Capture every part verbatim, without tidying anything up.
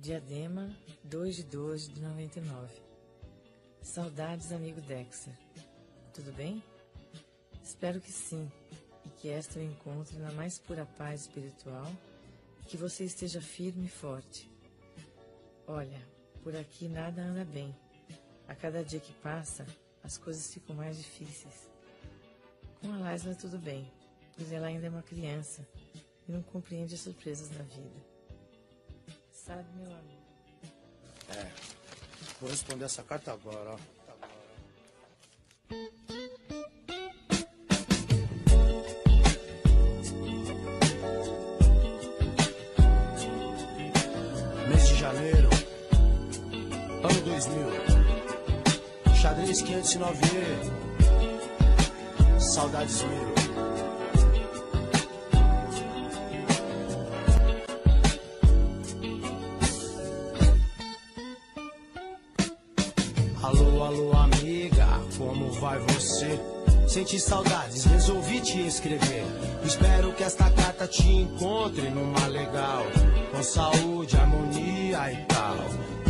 Diadema, dois de doze de noventa e nove. Saudades, amigo Dexter. Tudo bem? Espero que sim, e que esta o encontre na mais pura paz espiritual, e que você esteja firme e forte. Olha, por aqui nada anda bem. A cada dia que passa, as coisas ficam mais difíceis. Com a Lasma tudo bem, pois ela ainda é uma criança e não compreende as surpresas da vida. Sabe, meu amigo? É, vou responder essa carta agora, ó. Mês de janeiro, ano dois mil, xadrez quinhentos e nove E, saudades mil. Vai você, senti saudades, resolvi te escrever. Espero que esta carta te encontre numa legal, com saúde, harmonia e tal.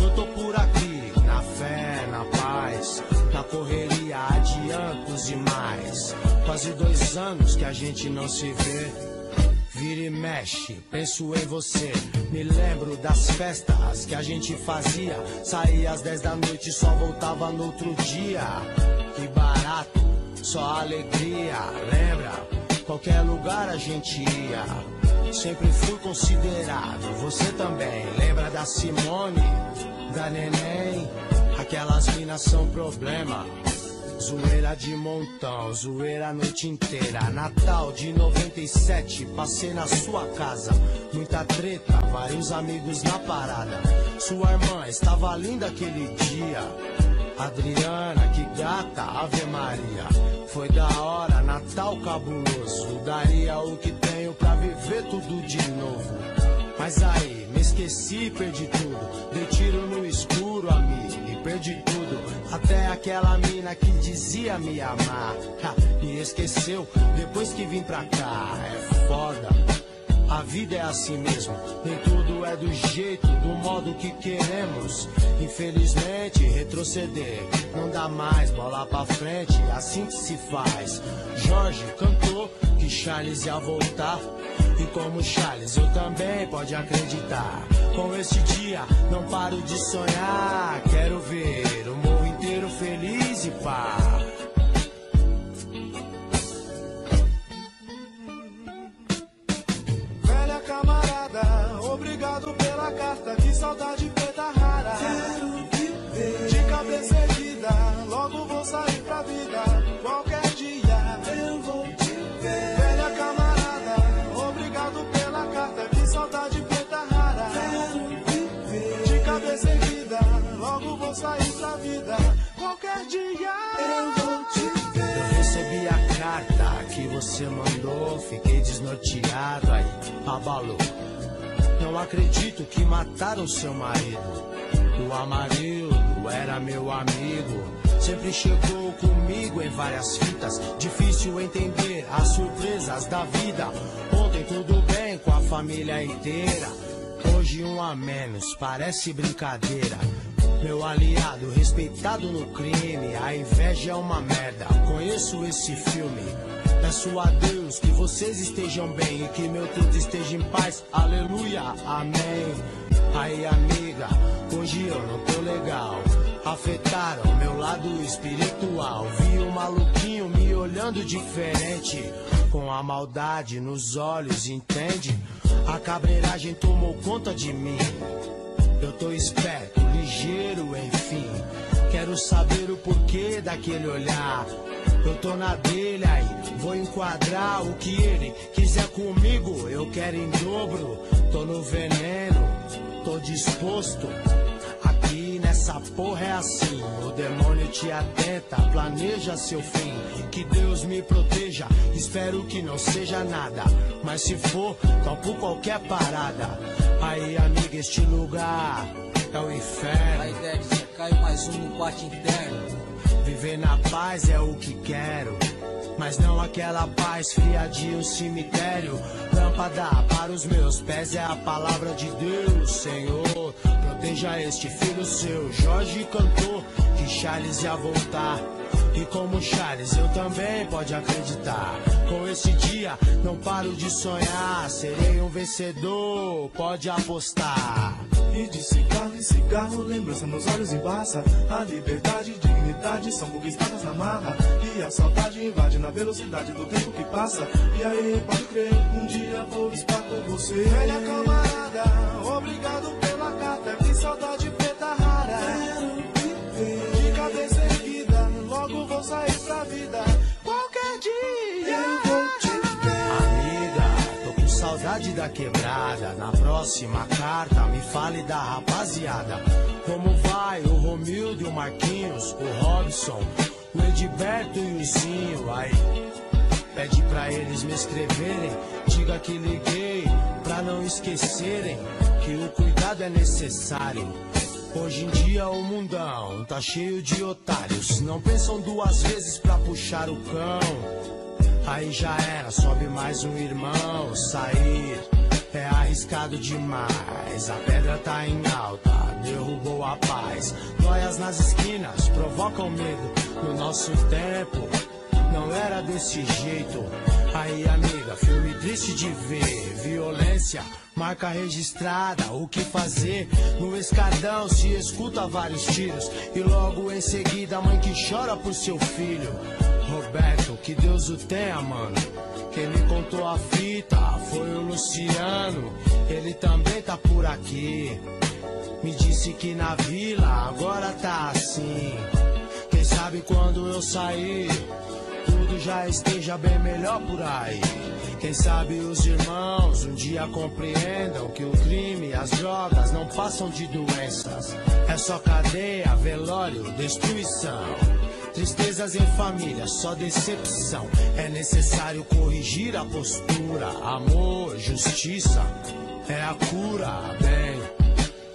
Eu tô por aqui, na fé, na paz, na correria, adiantos e mais. Quase dois anos que a gente não se vê. Vira e mexe, penso em você. Me lembro das festas que a gente fazia. Saía às dez da noite e só voltava no outro dia. Que barato, só alegria. Lembra? Qualquer lugar a gente ia. Sempre fui considerado, você também. Lembra da Simone, da Neném? Aquelas minas são problema. Zoeira de montão, zoeira a noite inteira. Natal de noventa e sete, passei na sua casa. Muita treta, vários amigos na parada. Sua irmã estava linda aquele dia. Adriana, que gata, Ave Maria. Foi da hora, Natal cabuloso. Daria o que tenho pra viver tudo de novo. Mas aí, me esqueci, perdi tudo. Dei tiro no escuro, amigo, e perdi tudo. Até aquela mina que dizia me amar, ha, me esqueceu depois que vim pra cá. É foda, a vida é assim mesmo. Nem tudo é do jeito, do modo que queremos. Infelizmente, retroceder não dá mais, bola pra frente, assim que se faz. Jorge cantou que Charles ia voltar, e como Charles eu também pode acreditar. Com esse dia não paro de sonhar, quero ver o mundo inteiro feliz e pá. Velha camarada, obrigado pela carta, que saudade preta rara. Quero viver de cabeça erguida, logo vou sair pra vida, qualquer dia eu vou te ver. Velha camarada, obrigado pela carta, que saudade preta rara. Quero viver de cabeça erguida, logo vou sair. Qualquer dia eu vou te ver. Eu recebi a carta que você mandou, fiquei desnorteado, aí abalou. Não acredito que mataram seu marido. O Amarildo era meu amigo, sempre chegou comigo em várias fitas. Difícil entender as surpresas da vida. Ontem tudo bem com a família inteira, hoje um a menos, parece brincadeira. Meu aliado, respeitado no crime, a inveja é uma merda, conheço esse filme. Peço a Deus que vocês estejam bem e que meu tudo esteja em paz, aleluia, amém. Aí amiga, hoje eu não tô legal, afetaram meu lado espiritual. Vi um maluquinho me olhando diferente, com a maldade nos olhos, entende? A cabreiragem tomou conta de mim. Eu tô esperto, ligeiro, enfim. Quero saber o porquê daquele olhar. Eu tô na dele aí, vou enquadrar o que ele quiser comigo. Eu quero em dobro, tô no veneno, tô disposto. Aqui nessa porra é assim, o demônio te atenta, planeja seu fim. Que Deus me proteja, espero que não seja nada, mas se for, topo qualquer parada. Aí amiga, este lugar é o inferno. Aí Dexter, caiu mais um no quarto interno. Viver na paz é o que quero, mas não aquela paz fria de um cemitério. Lâmpada para os meus pés é a palavra de Deus, Senhor. seja este filho seu. Jorge cantou que Charles ia voltar, e como Charles eu também pode acreditar. Com esse dia não paro de sonhar, serei um vencedor, pode apostar. E de cigarro em cigarro, lembrança nos olhos embaça. A liberdade e dignidade são conquistadas na marra. E a saudade invade na velocidade do tempo que passa. E aí, pode crer, um dia vou estar com você. Velha camarada, obrigado pela carta, que saudade preta rara. De cabeça erguida, logo vou sair pra vida. Qualquer dia eu vou te ver. Amiga, tô com saudade da quebrada. Na próxima carta me fale da rapaziada. Como vai o Romildo e o Marquinhos, o Robson, o Edberto e o Zinho? Aí pede pra eles me escreverem, diga que liguei pra não esquecerem que o cuidado é necessário. Hoje em dia o mundão tá cheio de otários, não pensam duas vezes pra puxar o cão. Aí já era, sobe mais um irmão. Sair é arriscado demais, a pedra tá em alta, derrubou a paz. Noias nas esquinas provocam medo, no nosso tempo não era desse jeito. Aí amiga, filme triste de ver, violência, marca registrada, o que fazer? No escadão se escuta vários tiros, e logo em seguida a mãe que chora por seu filho. Roberto, que Deus o tenha, mano. Quem me contou a fita foi o Luciano, ele também tá por aqui. Me disse que na vila agora tá assim. Quem sabe quando eu sair tudo já esteja bem melhor por aí. Quem sabe os irmãos um dia compreendam que o crime e as drogas não passam de doenças. É só cadeia, velório, destruição, tristezas em família, só decepção. É necessário corrigir a postura, amor, justiça é a cura, bem.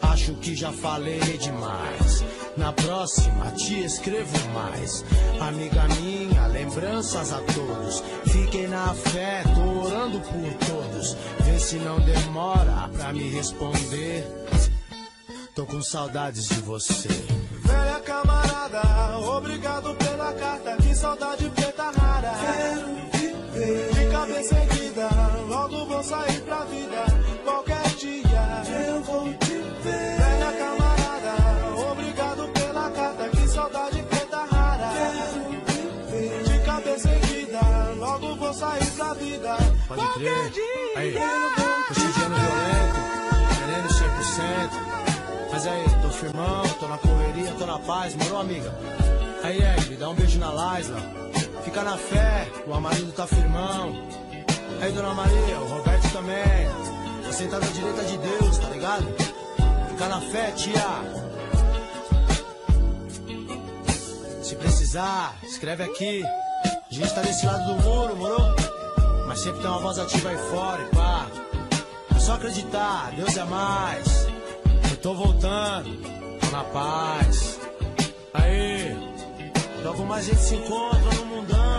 Acho que já falei demais, na próxima te escrevo mais. Amiga minha, lembranças a todos, fiquem na fé, tô orando por todos. Vê se não demora pra me responder, tô com saudades de você. Velha camarada, obrigado pela carta, que saudade preta rara. Quero viver, de cabeça erguida, logo vou sair pra vida. Qualquer dia eu vou te ver. Velha camarada, obrigado pela carta, que saudade preta rara. Quero viver, de cabeça erguida, logo vou sair pra vida. Pode qualquer crer. Dia aí, tô sentindo violento, querendo cem por cento. Mas aí, tô firmão, tô na correria, tô na paz, morou, amiga? Aí, Edberto, dá um beijo na Laisa. Fica na fé, o Amarildo tá firmão. Aí, Dona Maria, o Roberto também. Tá sentado à direita de Deus, tá ligado? Fica na fé, tia. Se precisar, escreve aqui. A gente tá desse lado do muro, morou? Mas sempre tem uma voz ativa aí fora, e pá. É só acreditar, Deus é mais. Tô voltando, tô na paz. Aí, logo mais a gente se encontra no mundão.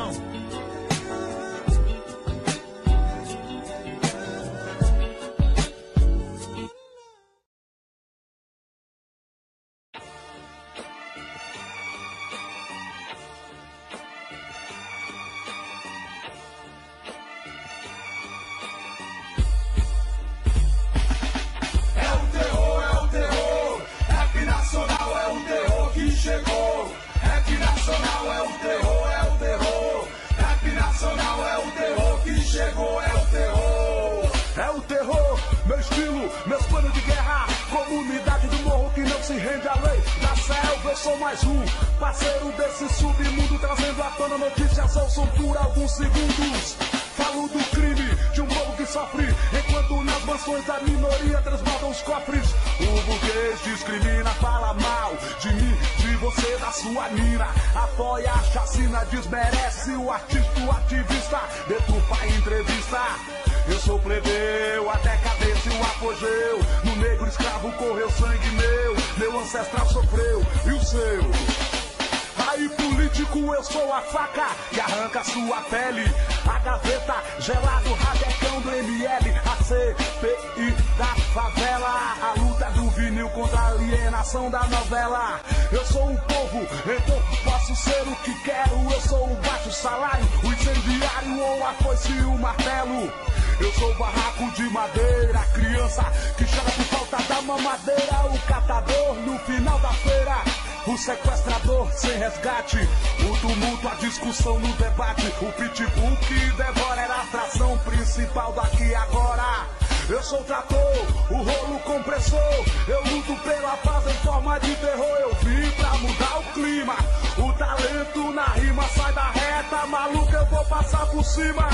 e político, eu sou a faca que arranca sua pele. A gaveta, gelado, rabecão do M L, a C P I da favela. A luta do vinil contra a alienação da novela. Eu sou o povo, então posso ser o que quero. Eu sou o baixo salário, o incendiário ou a foice e o martelo. Eu sou o barraco de madeira, a criança que chora por falta da mamadeira. O catador no final da feira, o sequestrador sem resgate. O tumulto, a discussão no debate. O pitbull que devora era a atração principal daqui agora. Eu sou o trator, o rolo compressor. Eu luto pela paz em forma de terror. Eu vim pra mudar o clima. O talento na rima sai da reta. Maluco, eu vou passar por cima.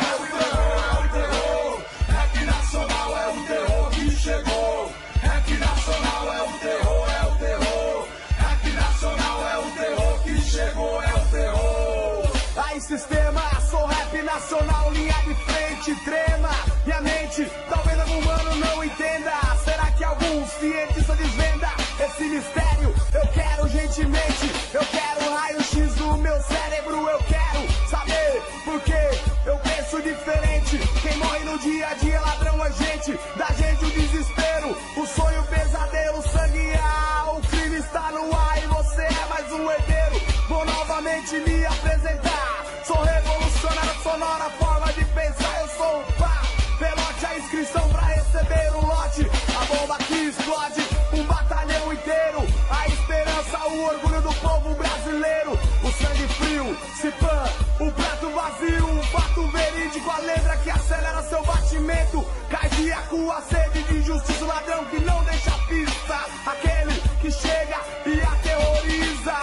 É o terror, é o terror. Rap nacional é o terror que chegou. Rap nacional é o terror, é o terror. Rap nacional é o terror que chegou, é o terror. Aí, sistema, sou rap nacional, linha de frente, trema minha mente, talvez algum humano não entenda. Será que algum cientista desvenda esse mistério? Eu quero gentilmente, eu quero raio-x do meu cérebro. Eu quero saber por quê. Eu penso diferente, quem morre no dia a dia ladrão é gente. Da gente o desespero, o sonho, o pesadelo, o sangue, ah, o crime está no ar e você é mais um herdeiro. Vou novamente me apresentar, sou revolucionário, sonora a forma de pensar. Eu sou o pá, pelote a inscrição pra receber o lote. A bomba que explode, um batalhão inteiro. A esperança, o orgulho do povo brasileiro. O sangue frio, se pã, o prato vazio, um fato verídico, a letra que acelera seu batimento. Cardíaco, a sede de injustiça, o ladrão que não deixa pista. Aquele que chega e aterroriza.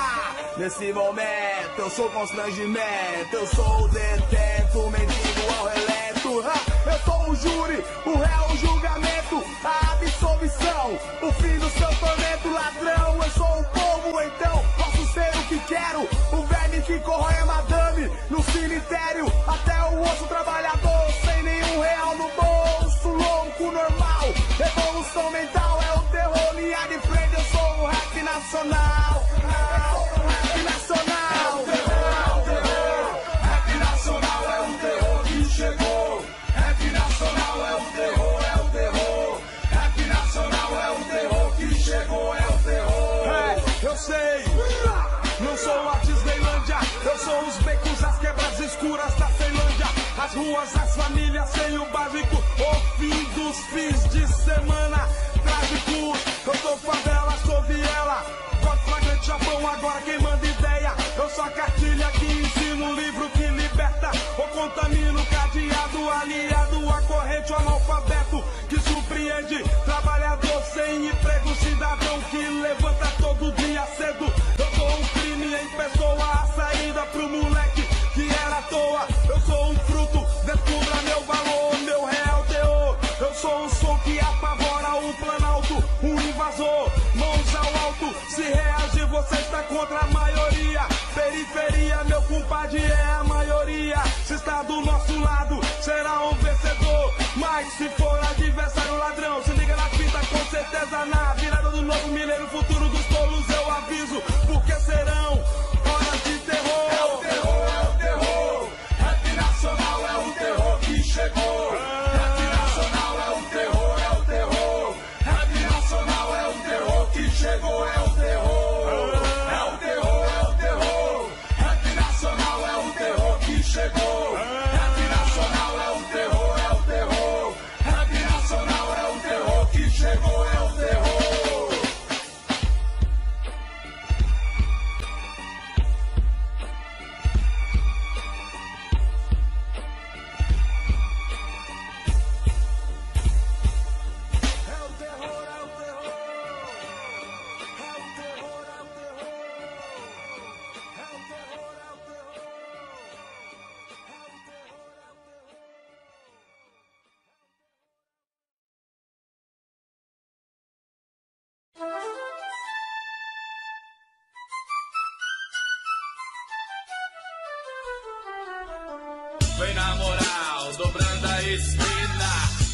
Nesse momento eu sou constrangimento, eu sou o detento, mendigo ao relento. Eu sou o júri, o réu, o julgamento, a absolvição, o fim do seu tormento. Ladrão, eu sou o povo, então posso ser o que quero. O verme que corrói a madame no cemitério, até o osso trabalhador sem nenhum real no bolso. Louco, normal, evolução mental é o terror, linha de frente. Eu sou o rap nacional, rap nacional. É o terror, é o terror, rap nacional é o terror que chegou. Rap nacional é o terror, é o terror. Rap nacional é o terror que chegou, é o terror. É, eu sei, não sou a Disneylândia. Eu sou os becos, as quebras escuras da Ceilândia. As ruas, as famílias sem o básico. O fim dos fins de semana trágicos. Eu sou favela, sou viela, gosto flagrante Japão, agora quem manda ideia. Eu sou a cartilha que ensina, um livro que liberta. Ou contamino, cadeado, aliado a corrente, o analfabeto que surpreende. Trabalhador sem emprego, cidadão que levanta todo dia cedo. Eu sou um crime em pessoa, a saída pro moleque que era à toa. Eu sou um fruto, descubra meu valor, meu real teor. Eu sou um som que apavora o planalto, um invasor, mãos ao alto. Se reagir, você está contra a maioria. Periferia, meu compadre, é a maioria. Se está do nosso lado, será um vencedor. Mas se for adversário, ladrão, se liga na fita, com certeza. Na virada do novo milênio, futuro dos tolos, eu aviso, porque serão horas de terror. É o terror, é o terror. Rap nacional é o terror que chegou. Rap nacional é o terror, é o terror. Rap nacional é o terror que chegou, é o terror. É o terror, é o terror. Rap nacional é o terror que chegou. Rap nacional é o terror, é o terror. Rap nacional é o terror que chegou, é o terror. Vem na moral, dobrando a esquina,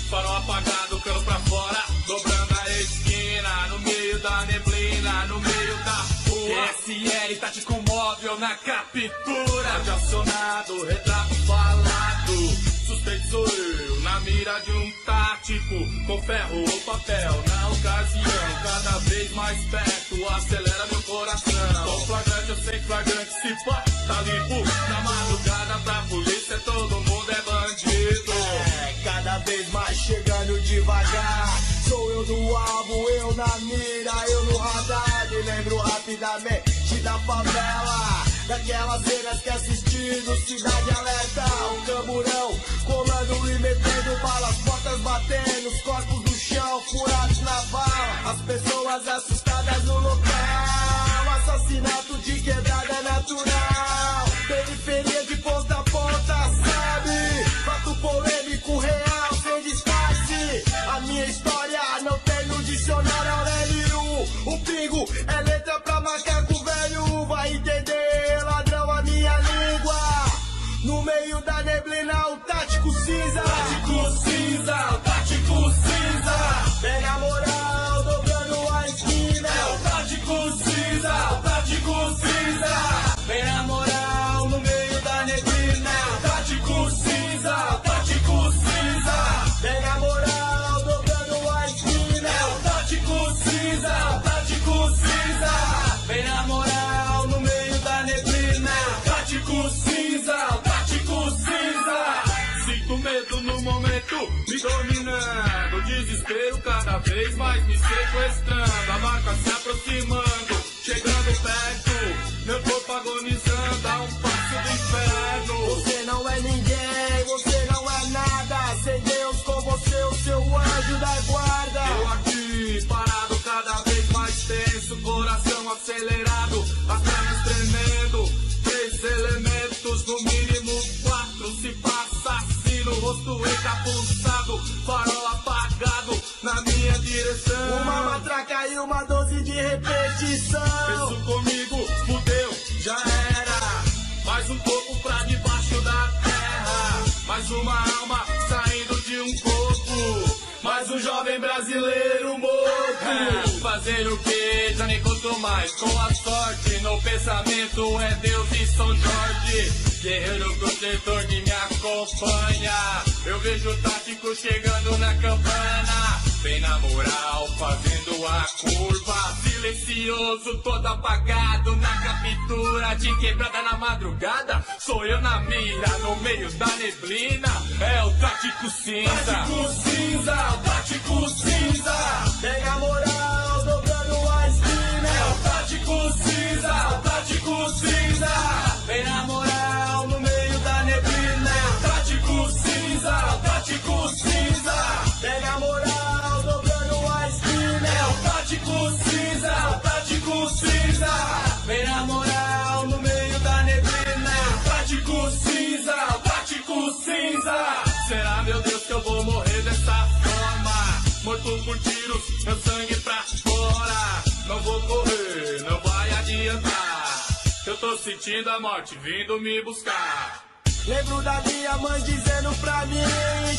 farol apagado, cano pra fora, dobrando a esquina, no meio da neblina, no meio da rua. S L L, tático móvel na captura. Rádio acionado, retrato falado. Suspeito sou eu, na mira de um tático. Com ferro ou papel, na ocasião. Cada vez mais perto, acelera meu coração. Com flagrante, eu sei flagrante, se pá, tá limpo. Na madrugada pra polícia, todo mundo é bandido. É, cada vez mais chegando devagar. Sou eu no alvo, eu na mira, eu no radar. Me lembro rapidamente da favela, daquelas cenas que assisti no Cidade Alerta. Um camburão colando e metendo balas, portas batendo, os corpos no chão, furados na bala. As pessoas assustadas no local, assassinato de quebrada natural. Periferia de ponta a ponta, sabe? Fato polêmico, real, sem disfarce. A minha história não tem no dicionário Aurélio. O pingo é letra pra macaco velho. Vai entender, ladrão, a minha língua. No meio da neblina, o tático cinza. Tático cinza, o tático cinza. Pega a moral, dobrando a esquina. É o tático cinza, o tático cinza. Pega a moral, no meio da neblina. O tático cinza, o tático cinza. Pega a moral. Vem na moral, no meio da neblina. Tático cinza, tático cinza. Sinto medo no momento, me dominando. O desespero cada vez mais me sequestrando. A marca se aproximando, chegando perto. Meu corpo agonizando, a um passo do inferno. Você não é ninguém, você não é nada. Sem Deus com você, o seu anjo da guarda. Eu aqui, parado cada vez mais tenso, coração acelerado, as pernas tremendo, três elementos, no mínimo quatro, se passa assassino, rosto encapuçado, farol apagado, na minha direção. Uma matraca e uma dose de repetição. Penso comigo, fudeu, já era, mais um corpo pra debaixo da terra, mais uma alma saindo de um corpo. Mais um jovem brasileiro morto. Fazer o que? Já nem conto mais com a sorte. No pensamento é Deus e São Jorge. Guerreiro protetor que me acompanha. Eu vejo o tático chegando na campana. Bem na moral, fazendo a curva. Silencioso, todo apagado. Na captura de quebrada na madrugada. Sou eu na mira, no meio da neblina. É o tático cinza. Tático cinza. É o tático cinza, pega a moral, dobrando a esquina. É o tático cinza, é o tático cinza, pega a moral no meio da neblina. É o tático cinza, é o tático cinza, pega a moral, dobrando a esquina. É o tático cinza, é o tático cinza, pega a moral no meio da neblina. É o tático cinza, é o tático cinza. Será, meu Deus, que eu vou morrer dessa forma? Morto por tiros, meu sangue pra fora. Não vou correr, não vai adiantar. Eu tô sentindo a morte vindo me buscar. Lembro da minha mãe dizendo pra mim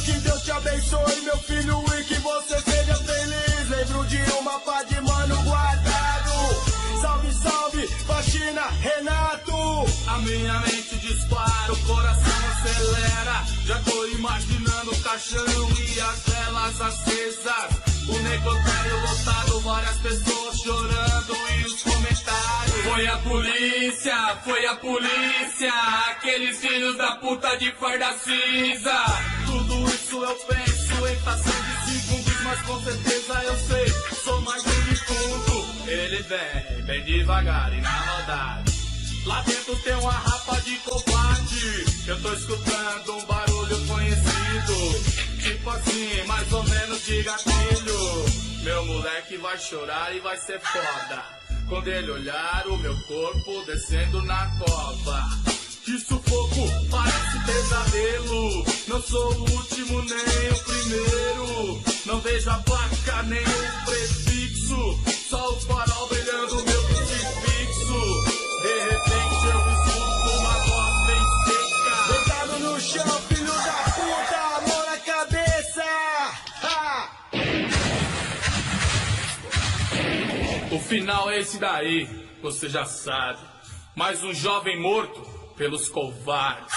que Deus te abençoe, meu filho, e que você seja feliz. Lembro de uma pá de mano guardado. Salve, salve, faxina, Renato. A minha mente dispara, o coração acelera. Já tô imaginando o caixão e as velas acesas. O necrotério lotado, várias pessoas chorando e os comentários. Foi a polícia, foi a polícia. Aqueles filhos da puta de farda cinza. Tudo isso eu penso em fração de segundos, mas com certeza eu sei, sou mais um defunto. Ele vem, bem devagar e na maldade. Lá dentro tem uma rapa de combate. Eu tô escutando um barulho conhecido. Tipo assim, mais ou menos de gatilho. Meu moleque vai chorar e vai ser foda quando ele olhar o meu corpo descendo na cova. Que sufoco, parece pesadelo. Não sou o último nem o primeiro. Não vejo a placa nem o prefixo. Só o farol brilhando meu crucifixo. De repente eu escuto uma voz bem seca. Deitado no chão, filho da puta, amor na cabeça. Ha! O final é esse daí, você já sabe. mas um jovem morto pelos covardes.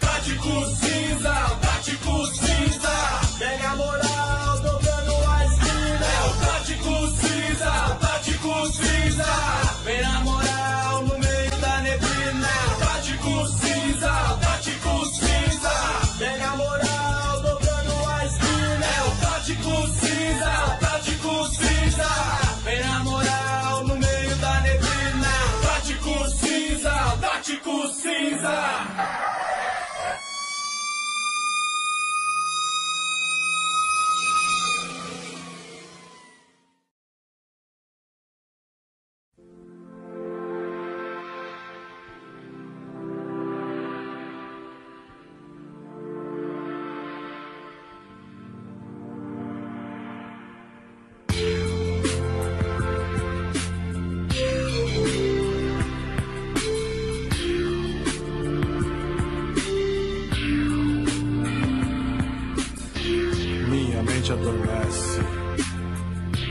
Bate com cinza, bate com cinza, vem a moral dobrando a esquina. É o bate com cinza, bate com cinza, vem a moral no meio da neblina. Bate com cinza, bate com cinza, vem a moral dobrando a esquina. É o bate com cinza, bate com cinza, vem a moral no meio da neblina. Bate com cinza, bate com cinza.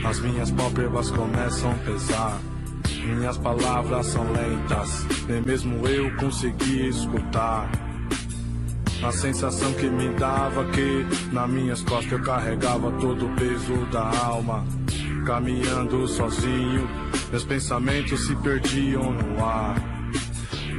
As minhas pálpebras começam a pesar, minhas palavras são lentas, nem mesmo eu consegui escutar. A sensação que me dava que nas minhas costas eu carregava todo o peso da alma. Caminhando sozinho, meus pensamentos se perdiam no ar.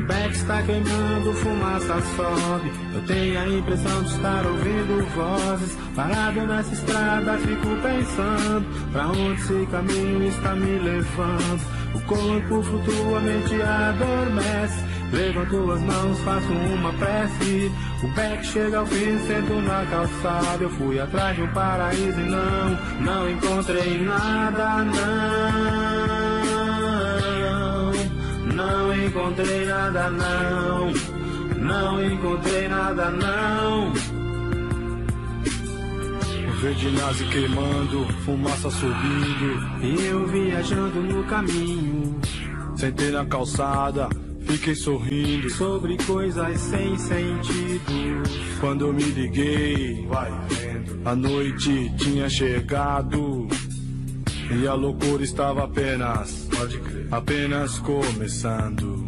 O beck está queimando, fumaça sobe, eu tenho a impressão de estar ouvindo vozes. Parado nessa estrada fico pensando, pra onde esse caminho está me levando? O corpo flutua, a mente adormece, levanto as mãos, faço uma prece. O beck chega ao fim, sento na calçada, eu fui atrás de um paraíso e não, não encontrei nada, não. Não encontrei nada não, não encontrei nada não. O verde nazi queimando, fumaça subindo, eu viajando no caminho. Sentei na calçada, fiquei sorrindo sobre coisas sem sentido. Quando eu me liguei, vai vendo, a noite tinha chegado e a loucura estava apenas, pode crer, apenas começando.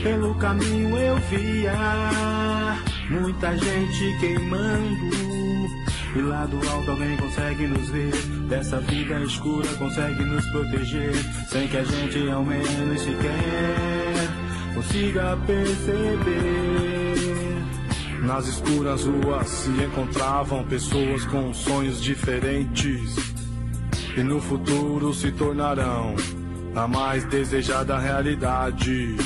Pelo caminho eu via muita gente queimando, e lá do alto alguém consegue nos ver, dessa vida escura consegue nos proteger, sem que a gente ao menos sequer consiga perceber. Nas escuras ruas se encontravam pessoas com sonhos diferentes, e no futuro se tornarão a mais desejada realidade.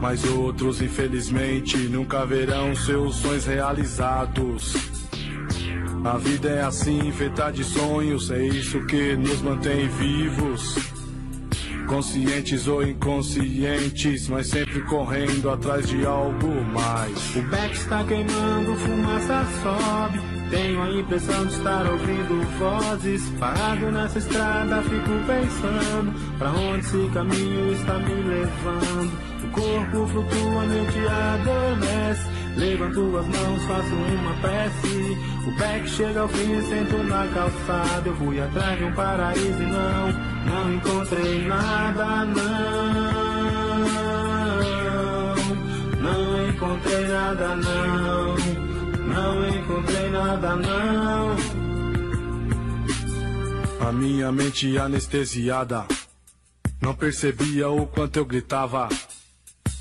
Mas outros, infelizmente, nunca verão seus sonhos realizados. A vida é assim, feita de sonhos, é isso que nos mantém vivos. Conscientes ou inconscientes, mas sempre correndo atrás de algo mais. O beck está queimando, fumaça sobe, tenho a impressão de estar ouvindo vozes. Parado nessa estrada fico pensando, pra onde esse caminho está me levando? O corpo flutua, a mente adormece, levanto as mãos, faço uma prece. O beck chega ao fim, sento na calçada, eu fui atrás de um paraíso e não, não encontrei nada não. Não encontrei nada não, não encontrei nada não. A minha mente anestesiada não percebia o quanto eu gritava,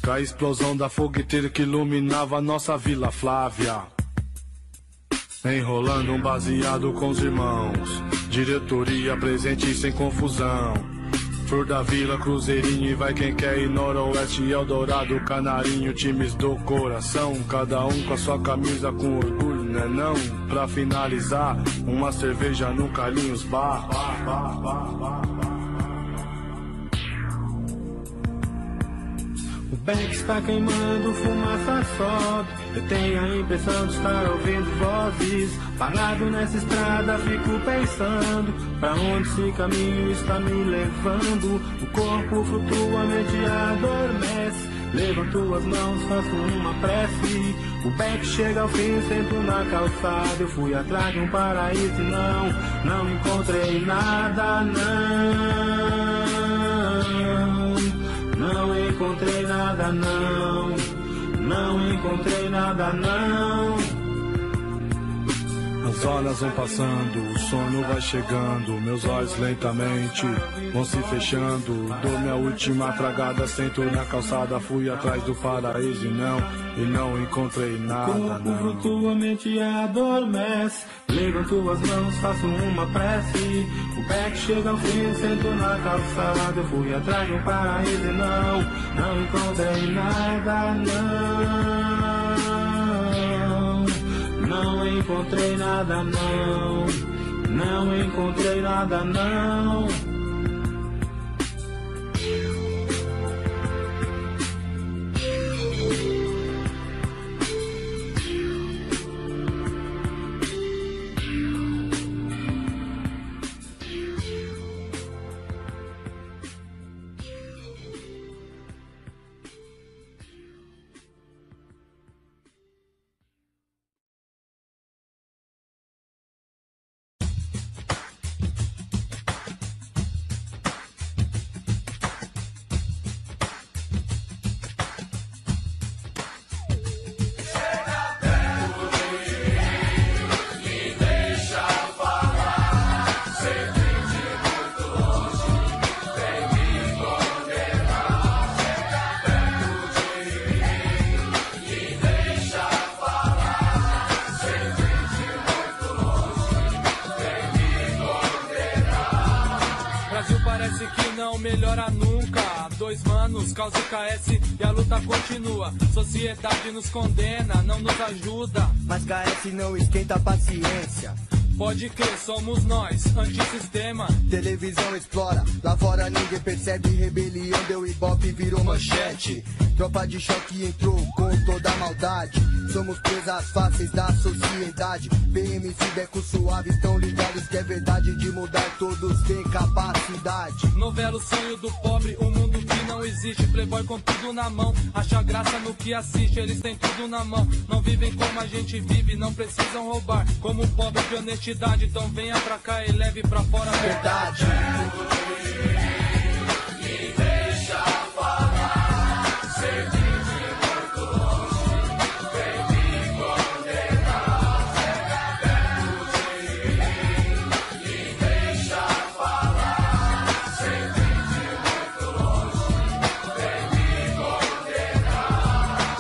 com a explosão da fogueteira que iluminava nossa Vila Flávia. Enrolando um baseado com os irmãos, diretoria presente sem confusão, Flor da Vila, Cruzeirinho e vai quem quer, e Noroeste, Eldorado, Canarinho, times do coração, cada um com a sua camisa com orgulho, né não? Pra finalizar, uma cerveja no Carlinhos Bar. O beck está queimando, fumaça sobe, eu tenho a impressão de estar ouvindo vozes. Parado nessa estrada fico pensando, pra onde esse caminho está me levando? O corpo flutua, a mente adormece, levanto as mãos, faço uma prece. O pé que chega ao fim, sempre na calçada. Eu fui atrás de um paraíso e não, não encontrei nada, não. Não encontrei nada, não. Não encontrei nada, não. As horas vão passando, o sono vai chegando, meus olhos lentamente vão se fechando. Dou minha última tragada, sento na calçada, fui atrás do paraíso e não, e não encontrei nada, não. Corpo flutuamente adormece, levanto as mãos, faço uma prece. O pé que chega ao fim, sento na calçada, eu fui atrás do paraíso e não, não encontrei nada, não. Não encontrei nada, não. Não encontrei nada, não. Causa K S e a luta continua. Sociedade nos condena, não nos ajuda. Mas K S não esquenta a paciência. Pode crer, somos nós, antissistema. Televisão explora, lá fora ninguém percebe. Rebelião deu ibope, virou manchete. Tropa de choque entrou com toda a maldade. Somos presas fáceis da sociedade. P M C, Beco Suave, estão ligados que é verdade. De mudar todos têm capacidade. Novela o sonho do pobre, o mundo que não existe. Playboy com tudo na mão, acha graça no que assiste. Eles têm tudo na mão, não vivem como a gente vive. Não precisam roubar, como o pobre de honestidade. Então venha pra cá e leve pra fora a verdade. Me deixa falar. Ser de muito longe, vem me condenar. Chega perto de mim, me deixa falar. Ser de muito longe, vem me condenar.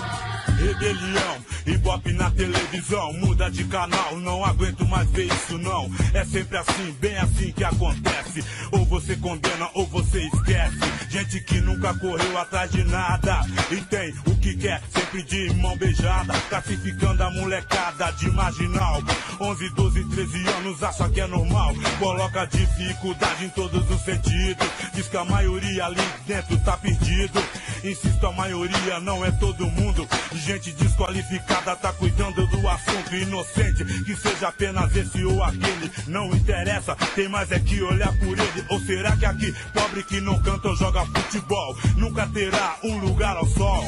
Rebelião. Ibope na televisão, muda de canal, não aguento mais ver isso não. É sempre assim, bem assim que acontece. Ou você condena ou você esquece. Gente que nunca correu atrás de nada e tem o que quer, sempre de mão beijada. Classificando a molecada de marginal. Onze, doze, treze anos acha que é normal. Coloca dificuldade em todos os sentidos. Diz que a maioria ali dentro tá perdido. Insisto, a maioria não é todo mundo. Gente desqualificada tá cuidando do assunto, inocente que seja apenas esse ou aquele, não interessa, tem mais é que olhar por ele. Ou será que aqui pobre que não canta ou joga futebol nunca terá um lugar ao sol?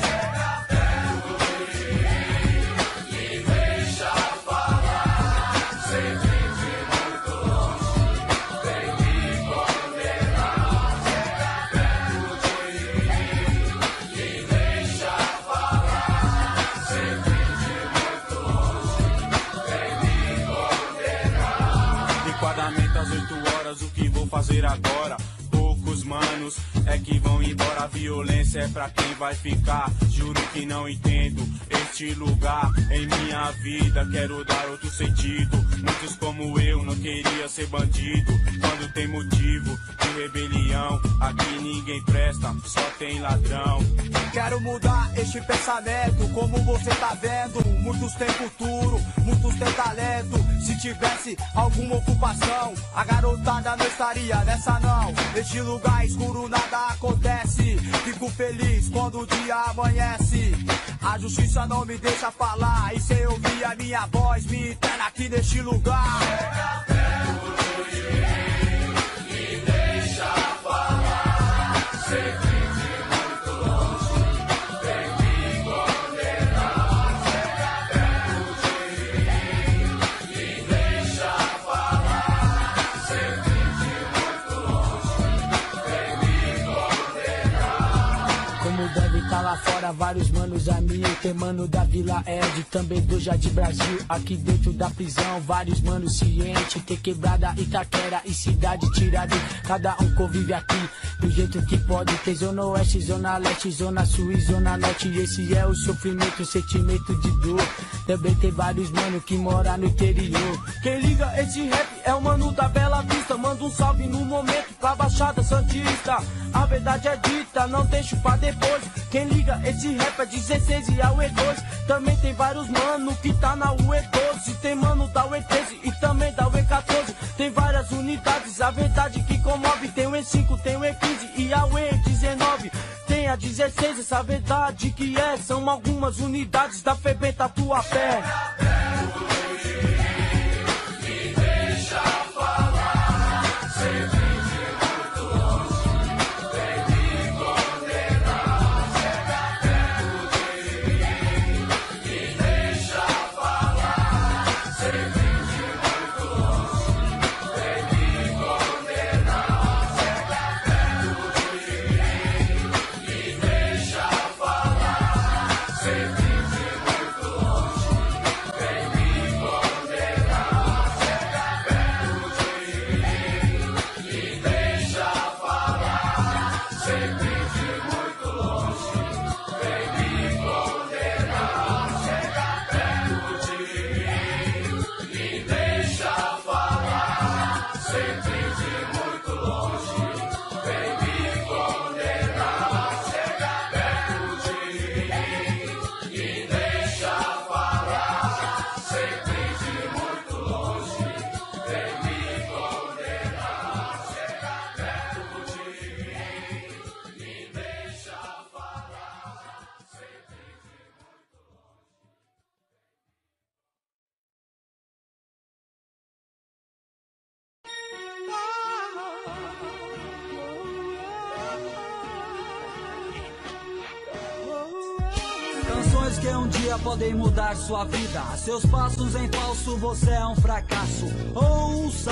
Fazer agora, poucos manos é que vão embora. A violência é pra quem vai ficar. Juro que não entendo este lugar em minha vida. Quero dar outro sentido. Muitos como eu não queria ser bandido. Quando tem motivo de rebelião, aqui ninguém presta, só tem ladrão. Quero mudar este pensamento. Como você tá vendo, muitos têm futuro, muitos têm talento. Se tivesse alguma ocupação, a garotada não estaria nessa não. Neste lugar escuro nada acontece. Fico feliz quando o dia amanhece. A justiça não me deixa falar, e se eu ouvir a minha voz, me interna aqui neste lugar. Chega perto de mim, me deixa falar. Chega. Chega perto lá fora, vários manos a mil. Tem mano da Vila Ed, também do Jardim Brasil. Aqui dentro da prisão, vários manos cientes. Tem Quebrada, Itaquera e Cidade Tirado. Cada um convive aqui do jeito que pode. Tem Zona Oeste, Zona Leste, Zona Sul e Zona Norte. Esse é o sofrimento, o sentimento de dor. Também tem vários manos que moram no interior. Quem liga esse rap é o mano da Bela Vista. Manda um salve no momento pra Baixada Santista. A verdade é dita, não deixo pra depois. Quem liga esse rap é dezesseis e a U E dois. Também tem vários mano que tá na U E doze. Tem mano da U E treze e também da U E quatorze. Tem várias unidades, a verdade que comove. Tem o E cinco, tem o E quinze e a U E dezenove. Tem a dezesseis, essa verdade que é. São algumas unidades da Febem Tatuapé. Podem mudar sua vida, seus passos em falso, você é um fracasso. Ouça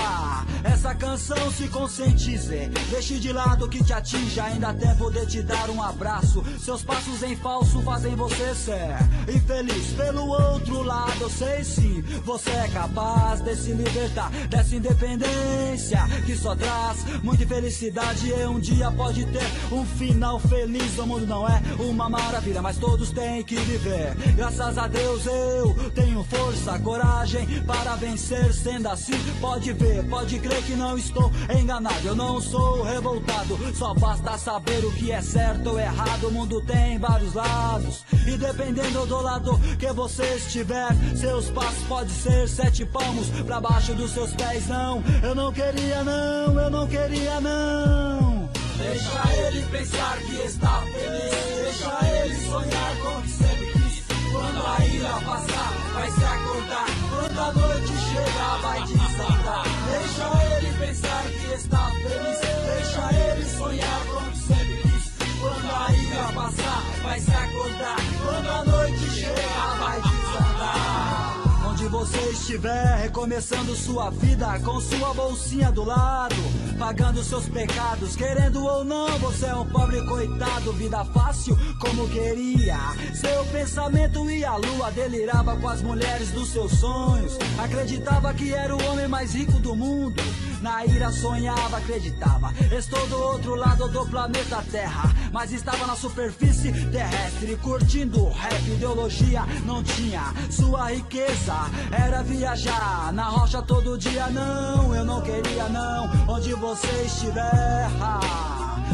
essa canção, se conscientize, deixe de lado o que te atinge, ainda há tempo de te dar um abraço. Seus passos em falso fazem você ser infeliz. Pelo outro lado, eu sei sim, você é capaz de se libertar dessa independência que só traz muita infelicidade. E um dia pode ter um final feliz. O mundo não é uma maravilha, mas todos têm que viver. Graças a Deus eu tenho força, coragem para vencer. Sendo assim, pode ver, pode crer que não estou enganado. Eu não sou revoltado, só basta saber o que é certo ou errado. O mundo tem vários lados e dependendo do lado que você estiver, seus passos podem ser sete palmos pra baixo dos seus pés. Não, eu não queria não, eu não queria não. Deixa ele pensar que está feliz, deixa ele sonhar com o que sempre quis. Quando a ira passar, vai se acordar. Quando a noite chegar, vai desatar. Deixa ele pensar que está feliz, deixa ele sonhar como sempre quis. Quando a ira passar, vai se acordar. Quando a noite chegar, vai desatar. Onde você estiver, recomeçando sua vida com sua bolsinha do lado, pagando seus pecados, querendo ou não, você é um pobre coitado. Vida fácil como queria, seu pensamento e a lua delirava com as mulheres dos seus sonhos. Acreditava que era o homem mais rico do mundo, na ira sonhava, acreditava. Estou do outro lado do planeta Terra, mas estava na superfície terrestre, curtindo o rap. Ideologia não tinha, sua riqueza era viajar na rocha todo dia. Não, eu não queria não. Onde você estiver,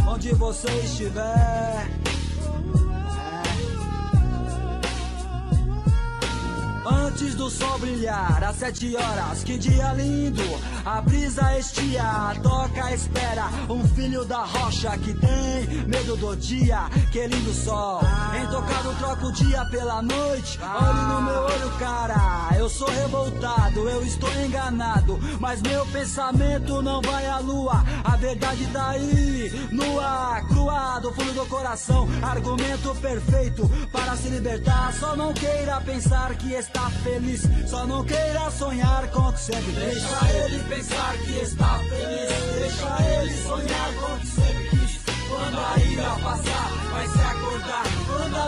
onde você estiver, antes do sol brilhar, às sete horas, que dia lindo. A brisa estia, toca, espera. Um filho da rocha que tem medo do dia. Que lindo sol, em tocado troco o dia pela noite. Olhe no meu olho, cara, eu sou revoltado, eu estou enganado, mas meu pensamento não vai à lua. A verdade tá aí, nua, crua, do fundo do coração. Argumento perfeito para se libertar. Só não queira pensar que está Está feliz, só não queira sonhar com o que sempre quis. Deixa ele pensar que está feliz, deixa ele sonhar com o que sempre quis. Quando a ira passar, vai se acordar. Quando a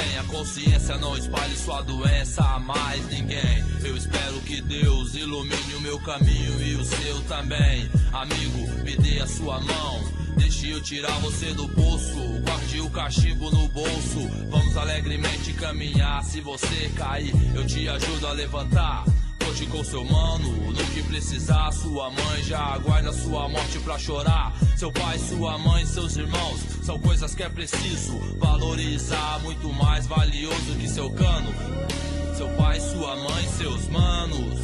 tenha consciência, não espalhe sua doença a mais ninguém. Eu espero que Deus ilumine o meu caminho e o seu também. Amigo, me dê a sua mão, deixe eu tirar você do poço, guarde o cachimbo no bolso. Vamos alegremente caminhar, se você cair, eu te ajudo a levantar. Conte com seu mano, no que precisar, sua mãe já aguarda sua morte pra chorar. Seu pai, sua mãe, seus irmãos, são coisas que é preciso valorizar, muito mais valioso que seu cano. Seu pai, sua mãe, seus manos.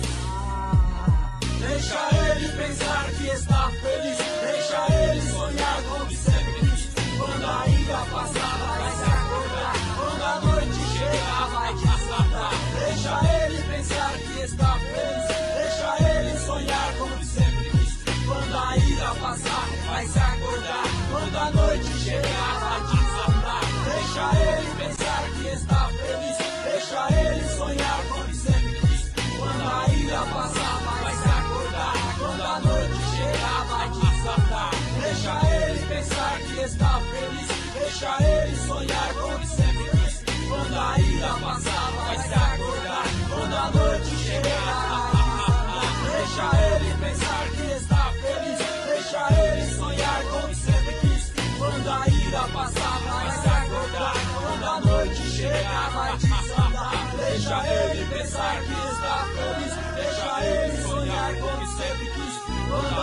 Deixa ele pensar que está feliz, deixa ele sonhar como sempre quis. Quando ainda passar, vai se acordar, quando a noite chegar, vai desatar. Deixa ele pensar que está feliz, deixa ele sonhar como sempre quis. Quando ainda passar, vai se acordar, quando a noite chegar, vai desatar. Deixa ele pensar que está feliz, deixa ele sonhar como sempre quis. Quando ainda passar, vai se acordar, quando a noite chegar, vai desatar. Deixa ele pensar que está feliz, deixa ele sonhar como sempre quis. Quando a ida passar, vai se acordar, quando a noite chegar, deixa ele pensar que está feliz, deixa ele sonhar como sempre quis. Quando a ida passar, vai se acordar, quando a noite chegar, vai desatar. Deixa ele pensar que está feliz, deixa ele sonhar como sempre quis. Quando a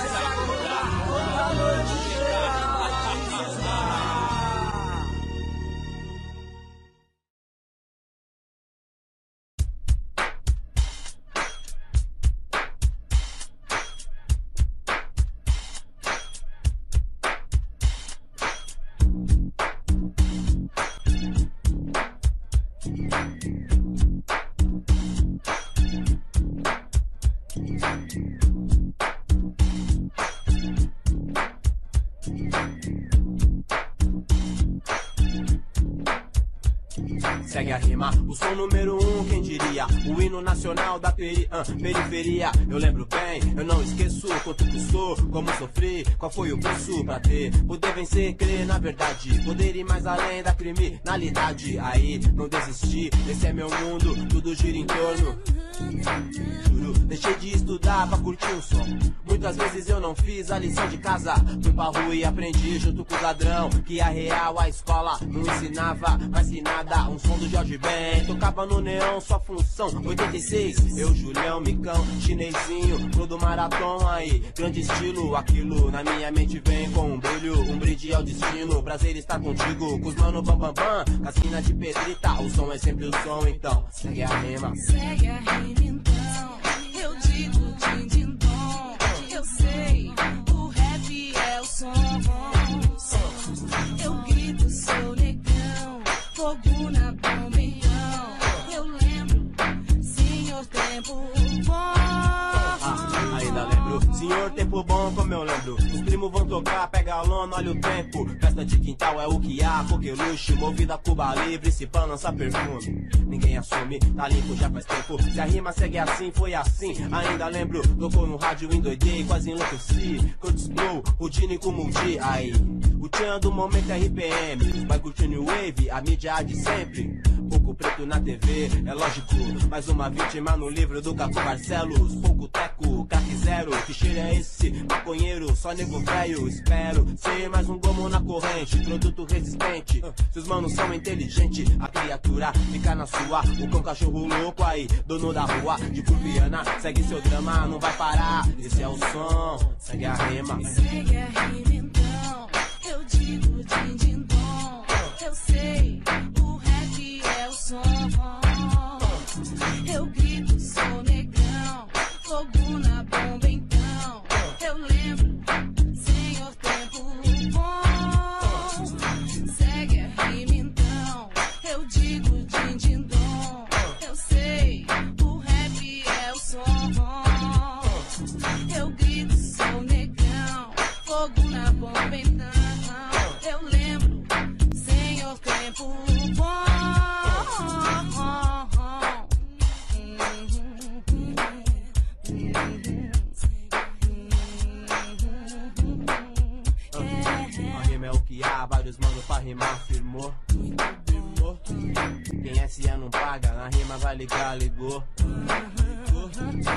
se acordar, quando a noite chegar, vai desatar. Segue a rima, o som número um, quem diria? O hino nacional da peri, uh, periferia. Eu lembro bem, eu não esqueço quanto custou, como sofri, qual foi o preço pra ter. Poder vencer, crer na verdade, poder ir mais além da criminalidade. Aí, não desisti, esse é meu mundo, tudo gira em torno. Juro, deixei de estudar pra curtir o som. Muitas vezes eu não fiz a lição de casa, fui pra rua e aprendi junto com o ladrão, que a real a escola não ensinava mais que nada. Um som do Jorge Ben, tocava no Neon, sua função, oitenta e seis. Eu, Julião, micão, chinesinho, pro do maratom aí, grande estilo. Aquilo na minha mente vem com um brilho, um brinde ao destino, prazer estar contigo. Com os mano bam bam bam, casquinha de pedrita, o som é sempre o som, então segue a rima. Segue a rima. Então, eu digo din-din-dom, eu sei, o rap é o som. Eu grito, sou negão, fogo na bomba então. Eu lembro, senhor tempo bom. Ah, ainda lembro, senhor tempo bom como eu lembro. Os primos vão tocar, pega a lona, olha o tempo. Festa de quintal é o que há, coqueluche, movida a Cuba Livre, se pão lança perfume. Ninguém assume, tá limpo já faz tempo. Se a rima segue assim, foi assim. Ainda lembro, tocou no rádio, endoidei, quase enlouqueci. Curtis Blow, o Dini com Multi. Aí, o tchan do momento é R P M. Vai curtindo o wave, a mídia há de sempre. Pouco preto na T V, é lógico. Mais uma vítima no livro do Caco Barcelos. Pouco teco, craque zero. Que cheiro é esse? Maconheiro, só nego velho. Espero ser mais um gomo na corrente. Produto resistente. Se os manos são inteligentes, a criatura fica na sua. O cão cachorro louco aí, dono da rua. De Purviana, segue seu drama, não vai parar. Esse é o som, segue a rima. Segue a rima então. Eu digo din-din-dom. Eu sei, o rap é o som. Eu grito, sou negão, fogo na bomba então. Eu lembro, senhor tempo bom. Segue a rima então. Eu digo din-din-dom. Eu sei, o rap é o som. Eu grito, sou negão, fogo na bomba então. Eu lembro, senhor tempo bom. S E não paga, na rima vai ligar, ligou.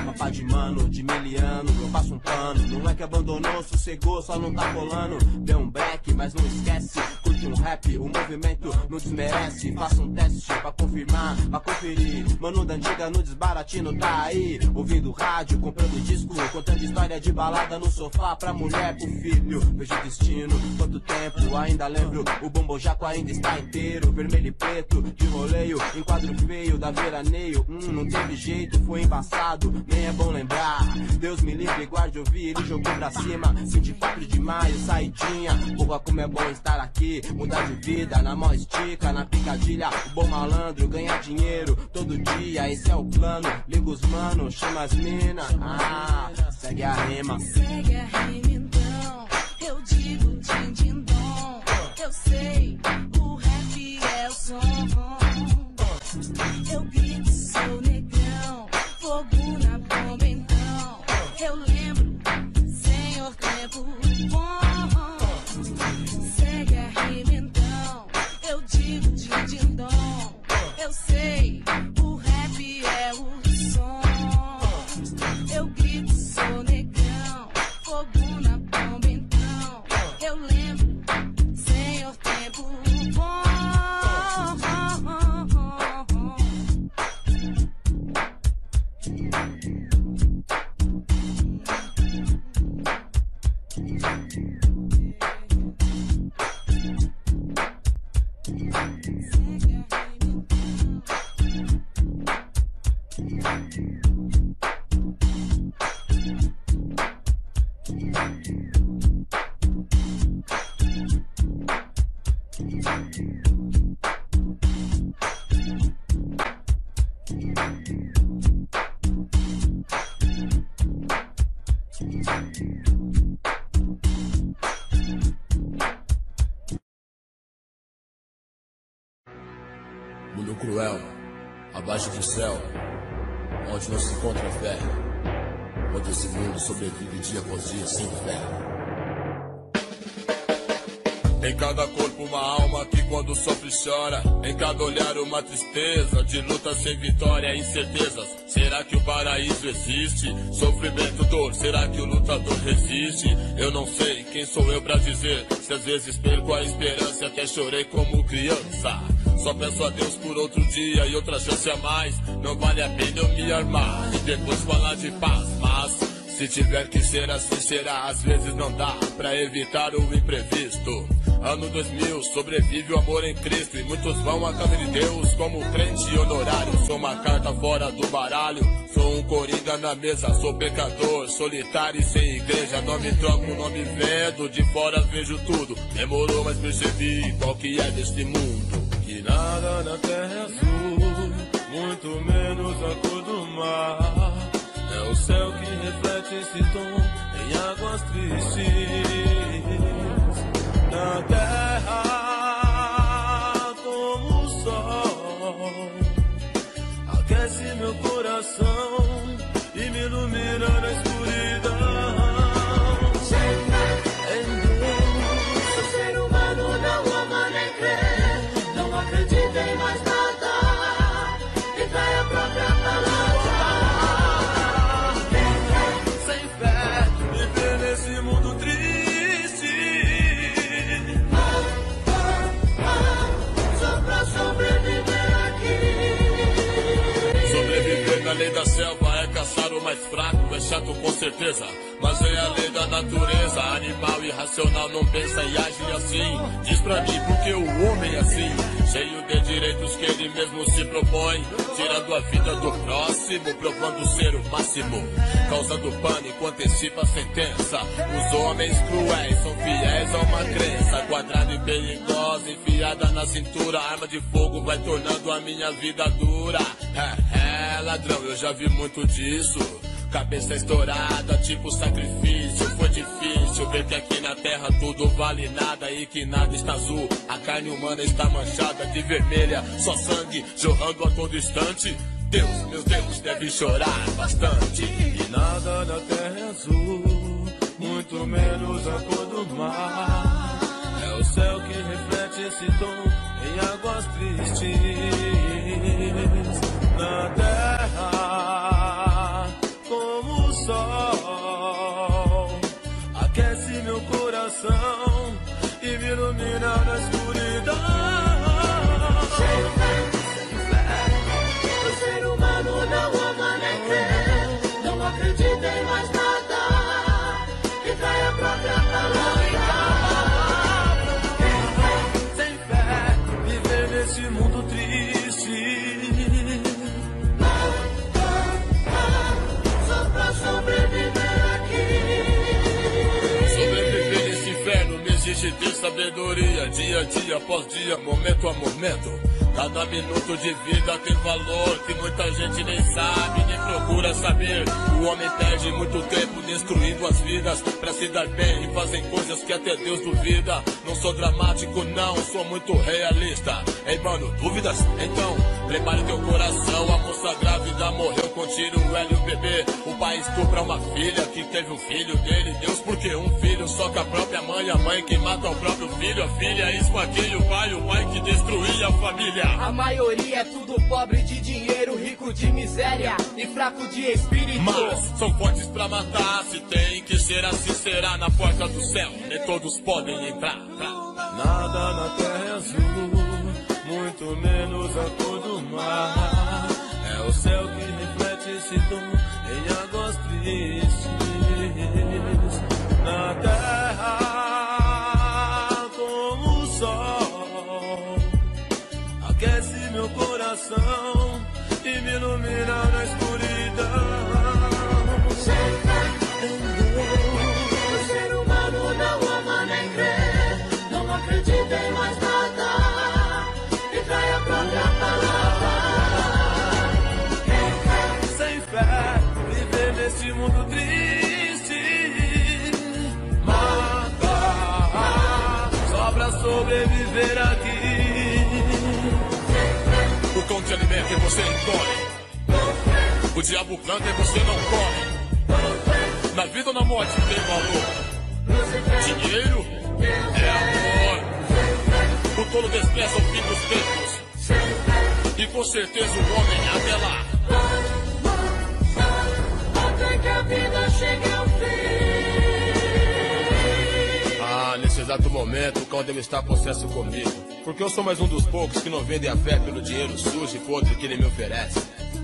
Mapa de mano, de miliano, eu passo um pano. Não é que abandonou, sossegou, só não tá colando. Deu um break, mas não esquece. Curte um rap, o movimento não desmerece. Faça um teste pra confirmar, pra conferir. Mano da antiga no desbaratino tá aí. Ouvindo rádio, comprando disco, contando história de balada no sofá pra mulher, pro filho. Vejo destino, quanto tempo, ainda lembro. O bombo jaco ainda está inteiro, vermelho e preto, de roleio. Enquadro feio, da veraneio. Hum, não teve jeito, foi embaçado. Nem é bom lembrar, Deus me livre e guarde ouvir. Ele jogou pra cima, vinte e quatro de maio, saidinha. Porra, como é bom estar aqui, mudar de vida. Na mão estica, na picadilha. O bom malandro, ganhar dinheiro todo dia, esse é o plano. Liga os mano, chama as mina. Ah, segue a rima. Segue a rima então, eu digo din-din-dom. Eu sei, o rap é o som bom. Eu grito, sou negão. Fogo na bomba então, eu lembro, senhor tempo bom. Segue a rima então, eu digo din-din-dom. Eu sei, o rap é o som. Eu grito, sou negão, fogo na bomba então, eu lembro, senhor tempo bom. Mundo cruel, abaixo do céu, onde não se encontra fé, onde esse mundo sobrevive dia após dia sem fé. Em cada corpo uma alma que quando sofre chora. Em cada olhar uma tristeza de luta sem vitória, incertezas. Será que o paraíso existe? Sofrimento, dor, será que o lutador resiste? Eu não sei quem sou eu pra dizer, se às vezes perco a esperança, até chorei como criança. Só peço a Deus por outro dia e outra chance a mais. Não vale a pena eu me armar e depois falar de paz, mas se tiver que ser assim será, às vezes não dá pra evitar o imprevisto. Ano dois mil, sobrevive o amor em Cristo. E muitos vão à casa de Deus como crente honorário. Sou uma carta fora do baralho, sou um coringa na mesa. Sou pecador, solitário e sem igreja. Não me troco, não me vendo, de fora vejo tudo. Demorou, mas percebi qual que é deste mundo. Que nada na terra é azul, muito menos a cor do mar. É o céu que reflete esse tom em águas tristes. Na terra, como o sol, aquece meu coração e me ilumina na escuridão. Sempre em Deus, o ser humano não ama nem crê, não acredita em mais nada e trai a própria palavra. A lei da selva é caçar o mais fraco, é chato com certeza, mas é a lei da natureza. Animal irracional não pensa e age assim. Diz pra mim porque o homem é assim, cheio de direitos que ele mesmo se propõe, tirando a vida do próximo, provando ser o máximo, causando pânico, antecipa a sentença. Os homens cruéis são fiéis a uma crença quadrada e perigosa, enfiada na cintura. Arma de fogo vai tornando a minha vida dura. É, é ladrão, eu já vi muito disso. Cabeça estourada, tipo sacrifício. Foi difícil ver que aqui na terra tudo vale nada e que nada está azul. A carne humana está manchada de vermelha, só sangue jorrando a todo instante. Deus, meu Deus, deve chorar bastante. E nada na terra é azul, muito menos a cor do mar. É o céu que reflete esse tom em águas tristes. vez na terra, como o sol, aquece meu coração e me ilumina na escuridão. O ser humano não ama nem crê, não acredita em mais nada que trai a própria palavra. Esse mundo triste, ah, ah, ah, só pra sobreviver aqui. Sobreviver nesse inferno me exige ter sabedoria. Dia a dia, após dia, momento a momento. Cada minuto de vida tem valor que muita gente nem sabe, nem procura saber. O homem perde muito tempo destruindo as vidas pra se dar bem e fazem coisas que até Deus duvida. Não sou dramático não, sou muito realista. Ei mano, dúvidas? Então prepare teu coração, a moça grávida morreu com tiro, ela e o bebê. O pai estupra uma filha que teve o filho dele. Deus, porque um filho só com a própria mãe, a mãe que mata o próprio filho. A filha esfaqueia o pai, o pai que destruía a família. A maioria é tudo pobre de dinheiro, rico de miséria e fraco de espírito. Mas são fortes pra matar, se tem que ser assim será. Na porta do céu, nem todos podem entrar. Nada na terra é azul, muito menos a cor do mar. É o céu que reflete esse dom em águas tristes. Na terra, como o sol, aquece meu coração e me ilumina na escuridão. Sempre em Deus, o ser humano não ama nem crê, não acredita em mais nada e trai a própria palavra. Quem quer sem fé viver nesse mundo triste, mata só pra sobreviver aqui. O cão te alimenta e você engole. O diabo planta e você não come. Na vida ou na morte tem valor. Dinheiro é amor. O tolo despreza o fim dos tempos. E com certeza o homem até lá. Até que a vida chegue ao fim. Ah, nesse exato momento o cão deve estar possesso comigo. Porque eu sou mais um dos poucos que não vendem a fé pelo dinheiro sujo e podre que ele me oferece.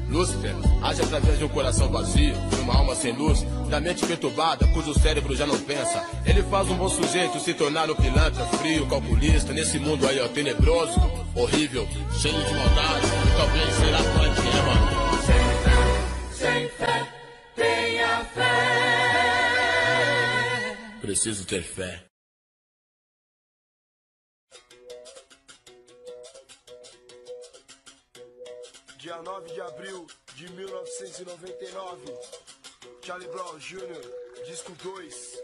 Lúcifer age através de um coração vazio, de uma alma sem luz, da mente perturbada, cujo cérebro já não pensa. Ele faz um bom sujeito se tornar um pilantra, frio, calculista, nesse mundo aí ó, tenebroso, horrível, cheio de maldade, e talvez será tua queima. Sem fé, sem fé, tenha fé. Preciso ter fé. Dia nove de abril de mil novecentos e noventa e nove, Charlie Brown Júnior, disco dois,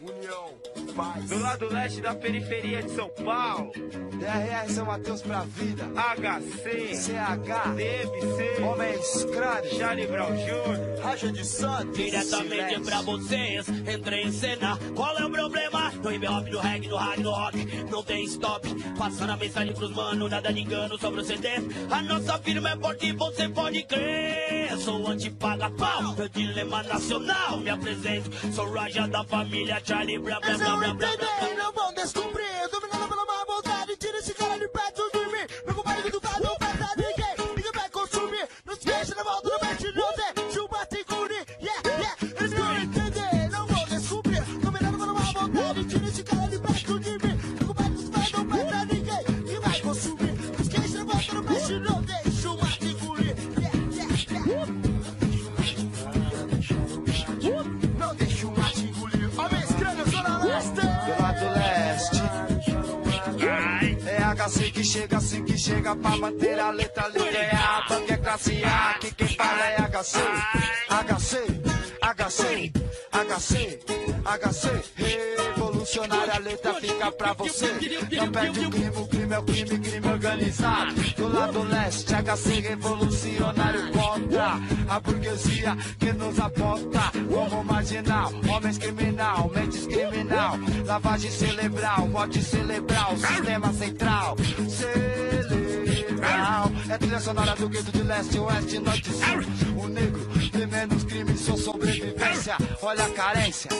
União, Paz. Do lado leste da periferia de São Paulo, D R R São Mateus pra vida, H C, C H, D M C, Homem Escravo, Charlie Brown Júnior, Raja de Santos. Diretamente Silêncio pra vocês, entrei em cena, qual é o problema? No hip-hop, no reggae, no rádio, no rock, não tem stop. Passando a mensagem pros mano, nada de engano sobre o C D. A nossa firma é forte, você pode crer. Sou anti-paga pau, meu dilema nacional, me apresento. Sou Raja da família Charlie Brown. Mas eu entendi, não vou descobrir. Dominado pela má vontade, tira esse cara de perto de mim. Meu compadre educado não vai dar ninguém, ninguém vai consumir. Não se deixa na volta, não vai te não ter. Chupa, tem curi, yeah, yeah. Eles não entendem, não vou descobrir. Dominado pela má vontade, tira esse cara de perto de mim. Meu compadre educado não vai dar ninguém, ninguém vai consumir. Não se deixa na volta, não vai te não ter. Chupa, tem curi, yeah, yeah, yeah. Não deixa o mate engolir. Homem escreve, Zona Leste. Do lado leste. É H C que chega, assim que chega pra manter a letra livre. É a banca é classe A, que quem fala é H C. H C, H C, H C, H C. Revolucionária, a letra fica pra você. Não perde o crime, o crime é o crime, crime organizado. Do lado leste, H C revolucionário contra a burguesia que nos aponta como marginal. Homens criminal, mentes criminal, lavagem cerebral, morte cerebral, sistema central. Cerebral é é trilha sonora do gueto de leste, oeste, norte e sul. O negro tem menos crimes, sua sobrevivência, olha a carência.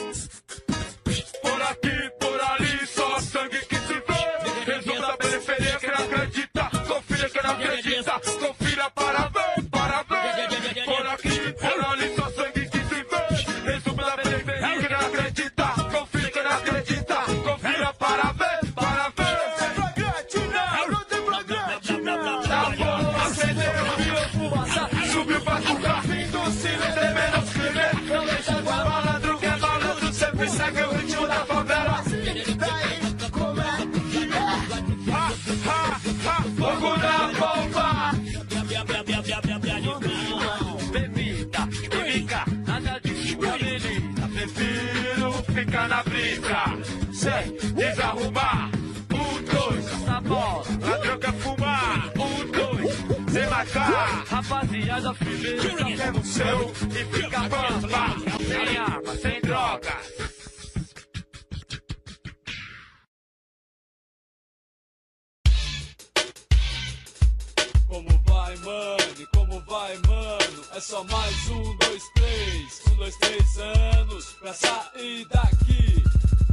Por aqui, por ali, só sangue que se vê. Resumo da periferia, quem não acredita, confira quem não acredita, confira para ver, para ver. Por aqui, por ali, só sangue que se vê. Resumo da periferia, quem não acredita, confira quem não acredita, confira para ver, para ver. Não tem Bragantina, não tem Bragantina. Tá bom, acendeu, virou fumaça, subiu pra tocar. Fim do silêncio, tem menos crime, não deixa de falar. Segue o ritmo da favela. Daí, como é que é? Ha, ha, ha. Fogo na bomba. Bebida, brinca, nada de chuva, menina. Prefiro ficar na briga, sem desarrumar. Um, dois, na bola, na troca fumar. Um, dois, sem matar. Rapaziada, firmeza, pega o seu e fica pampa. Sem arma, sem droga. Como vai, mano? Como vai, mano? É só mais um, dois, três. Um, dois, três anos pra sair daqui.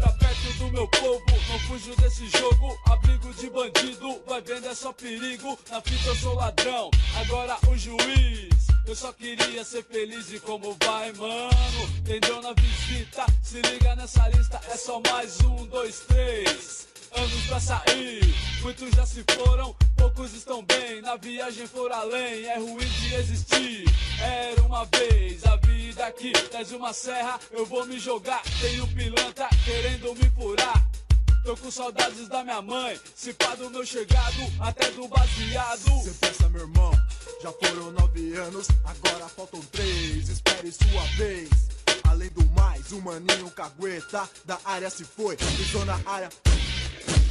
Tá perto do meu povo, não fujo desse jogo. Abrigo de bandido, vai vendo é só perigo. Na fita eu sou ladrão, agora o juiz. Eu só queria ser feliz e como vai, mano? Entendeu na visita? Se liga nessa lista, é só mais um, dois, três. Anos pra sair, muitos já se foram, poucos estão bem, na viagem for além, é ruim de existir. Era uma vez a vida aqui, traz uma serra, eu vou me jogar, tenho pilantra querendo me furar. Tô com saudades da minha mãe, se pá do meu chegado, até do baseado. Cê pensa, meu irmão, já foram nove anos, agora faltam três, espere sua vez. Além do mais, o maninho cagueta da área se foi, pisou na área.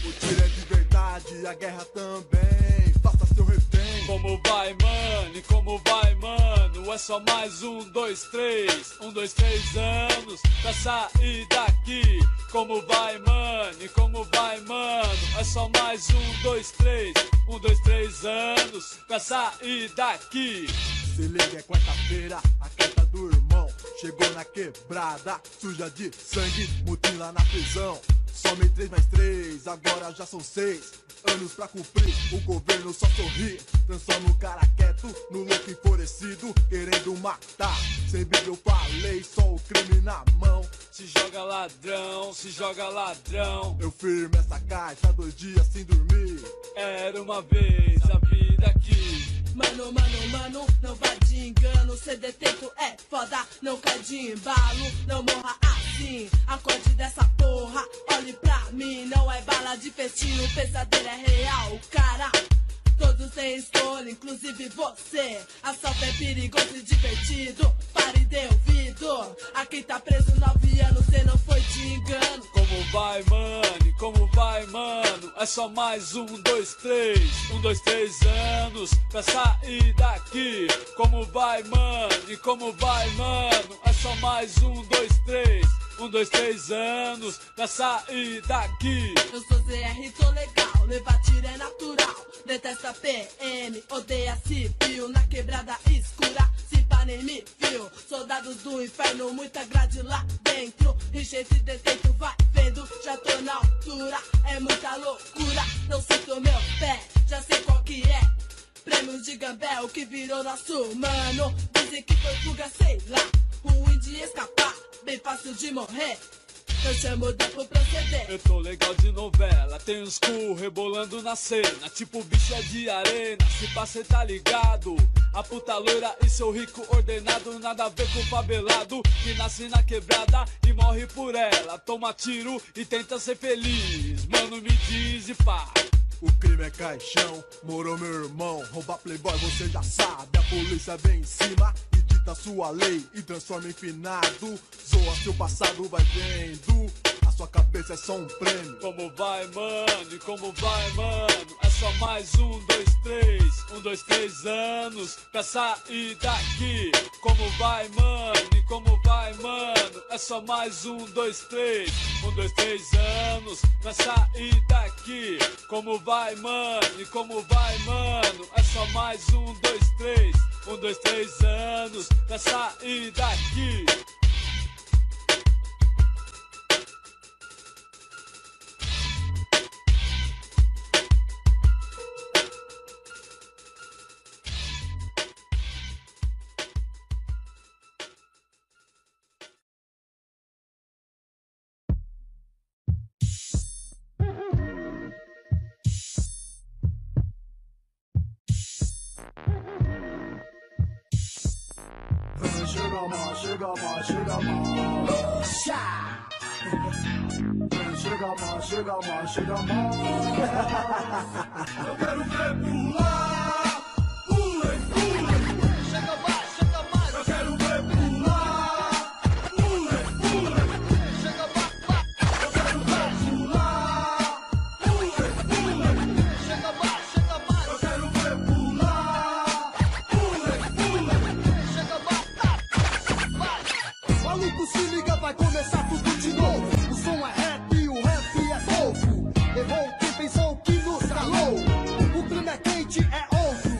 O tiro é de verdade, a guerra também, faça seu refém. Como vai, mano? E como vai, mano? É só mais um, dois, três. Um, dois, três anos pra sair daqui. Como vai, mano? E como vai, mano? É só mais um, dois, três. Um, dois, três anos pra sair daqui. Se liga, é quarta-feira, a carta do irmão chegou na quebrada, suja de sangue, mutila na prisão. Somem três mais três, agora já são seis. Anos pra cumprir, o governo só sorri. Transforma o cara quieto, no louco enfurecido, querendo matar. Sem bem eu falei, só o crime na mão. Se joga ladrão, se joga ladrão. Eu firmo essa carta, dois dias sem dormir. Era uma vez a vida aqui. Mano, mano, mano, não vá de engano. Ser detento é foda, não cai de embalo. Não morra assim, acorde dessa porra. Olhe pra mim, não é bala de festim. O pesadelo é real, cara. Todos têm escolha, inclusive você. Assalto é perigoso e divertido. Pare de ouvido. A quem tá preso nove anos, cê não foi de engano. Como vai, mano? Como vai, mano? É só mais um, dois, três. Um, dois, três anos pra sair daqui. Como vai, mano? E como vai, mano? É só mais um, dois, três. Um, dois, três anos pra sair daqui. Eu sou Z R, tô legal, levar tiro é natural. Detesta P M, odeia civil. Na quebrada escura, se pá nem me viu. Soldados do inferno, muita grade lá dentro. Rixa esse detento, vai vendo, já tô na altura. É muita loucura, não sinto meu pé, já sei qual que é. Prêmios de Gambel que virou nosso mano. Dizem que foi fuga, sei lá, ruim de escapar. Bem fácil de morrer, eu chamo duplo proceder. Eu tô legal de novela, tem uns cu rebolando na cena. Tipo bicha de arena, se pá cê tá ligado. A puta loira e seu rico ordenado. Nada a ver com favelado, que nasce na quebrada e morre por ela. Toma tiro e tenta ser feliz, mano me diz e pá. O crime é caixão, morou meu irmão. Roubar playboy você já sabe, a polícia vem em cima. Da sua lei e transforma em finado. Zoa seu passado, vai vendo. A sua cabeça é só um prêmio. Como vai, mano? E como vai, mano? É só mais um, dois, três, um, dois, três anos pra sair daqui. Como vai, mano? E como vai, mano? É só mais um, dois, três, um, dois, três anos pra sair daqui. Como vai, mano? E como vai, mano? É só mais um, dois, três, um, dois, três anos pra sair daqui. Chega mais, chega mais. Chega mais, chega mais, chega mais. Eu quero ver pular. Pule, pule. Chega mais, chega mais. Eu quero ver pular. Pule, pule. Chega mais. Eu quero ver pular. Pule, pule. Chega mais, chega mais. Eu quero ver pular. Pule, pule. Chega mais. Maluco, se liga, vai começar tudo de novo. O som é rap, o rap é fofo. Errou quem pensou que nos calou. O clima é quente, é outro.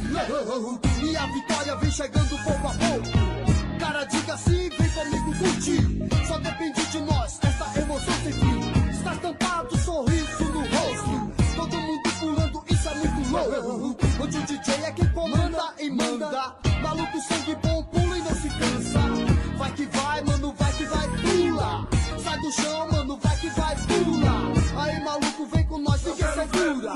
E a vitória vem chegando pouco a pouco. Cara, diga sim, vem comigo curtir. Só depende de nós, essa emoção sem fim. Está estampado, sorriso no rosto. Todo mundo pulando, isso é muito louco. Onde o D J é quem comanda e manda. Maluco, sangue bom, pula e não se cansa. Vai que vai, mano, vai que vai, pula. Sai do chão, mano, vai que vai, pula. Aí, maluco, vem com nós, ninguém segura.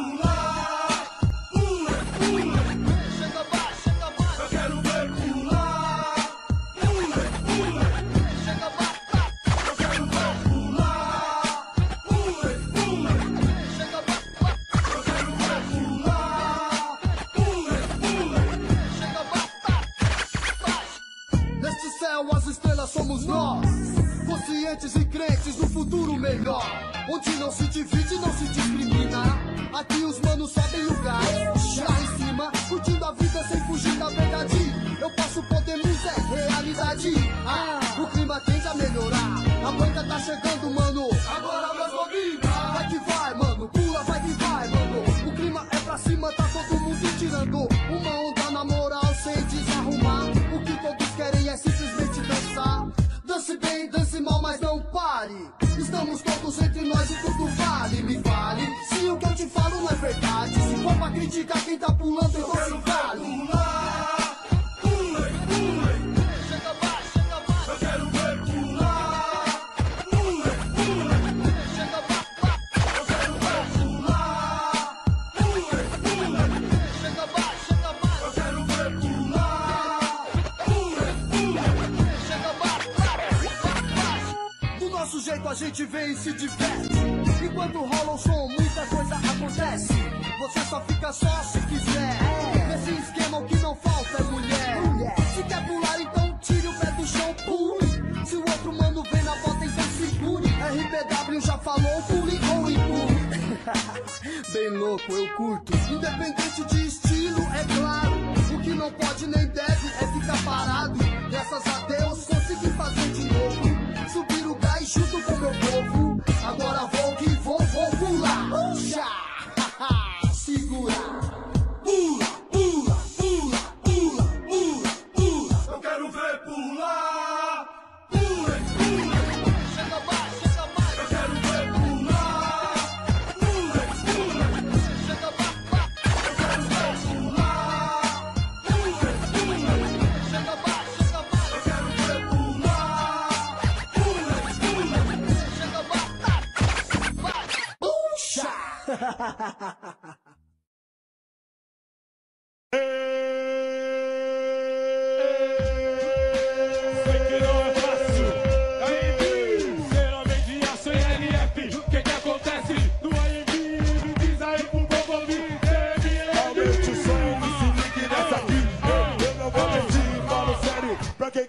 Somos nós, conscientes e crentes do futuro melhor. Onde não se divide, não se discrimina. Aqui os manos sobem o gás, lá em cima, curtindo a vida sem fugir da verdade. Eu passo, podemos, é realidade. Ah, o clima tende a melhorar. A banda tá chegando, mano. Agora meus bobinhos. Vai que vai, mano, pula, vai que vai, mano. O clima é pra cima, tá todo mundo tirando uma onda na moral sem desarrumar. O que todos querem é simplesmente dançar. Dance bem, dance mal, mas não pare. Estamos todos entre nós e tudo vale. Me vale se o que eu te falo não é verdade. Se for pra criticar quem tá pulando, eu tô se vale. A gente vem e se diverte. Enquanto rola o som, muita coisa acontece. Você só fica só se quiser. Nesse esquema o que não falta é mulher. mulher. Se quer pular, então tire o pé do chão, pule. Se o outro mano vem na volta, então segure. R B W já falou, pule ou empurre. Bem louco, eu curto. Independente de estilo, é claro. O que não pode nem deve é ficar parado. Graças a Deus, consegui fazer de novo. Subir o gás junto com meu povo. Agora vou que vou, vou pular. Puxa, segura. Pula, pula, pula, pula, pula, pula. Eu quero ver pular. Pula, pula. Chega mais, chega mais. Eu quero ver pular. Pula, pula. Chega mais. Eu quero ver pular. Pula, pula. Chega mais.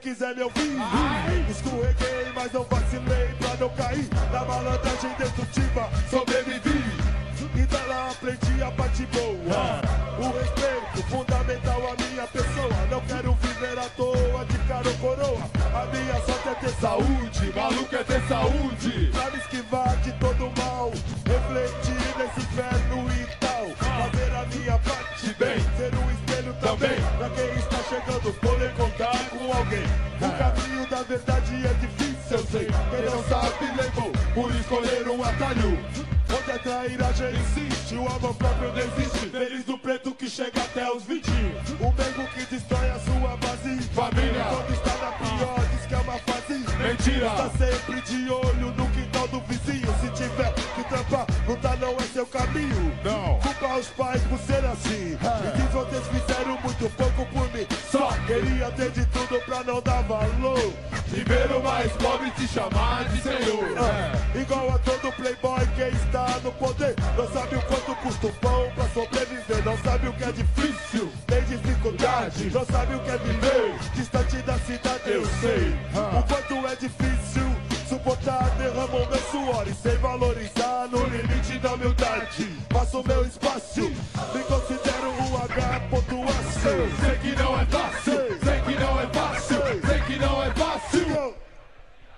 Quiser meu filho, escorreguei, mas eu vacilei pra não cair. Na malandragem destrutiva, sobrevivi. E dela aprendi a capa de boa. O respeito fundamental à minha pessoa. Não quero viver à toa de cara ou coroa. A minha sorte é ter saúde, maluco é ter saúde. Para esquivar de todo mal, refletir nesse inferno e tal. Fazer a minha parte bem, ser um espelho também. Pra quem está chegando, poder contar com alguém. O caminho da verdade é difícil, eu sei. Quem não sabe, levou por escolher um atalho. Onde a trairagem insiste, o amor próprio desiste. Feliz do preto que chega até os vinte. O mesmo que destrói a sua base. Família, quando está na pior, diz que é uma fase. Mentira, está sempre de olho no quintal do vizinho. Se tiver que trampar, lutar não é seu caminho. Não, culpa os pais por ser assim. E diz, vocês fizeram muito pouco por mim. Só queria ter de tudo pra não dar valor. Primeiro mais pobre te chamar de senhor. É. Igual a todo playboy que está no poder. Não sabe o quanto custa o pão pra sobreviver. Não sabe o que é difícil, tem dificuldade. Não sabe o que é viver distante da cidade. Eu sei o quanto é difícil suportar, derramou meu suor e sem valorizar no limite da humildade. Faço meu espaço, me considero um H A C. Sei que não é fácil, sei que não é fácil, sei que não é fácil.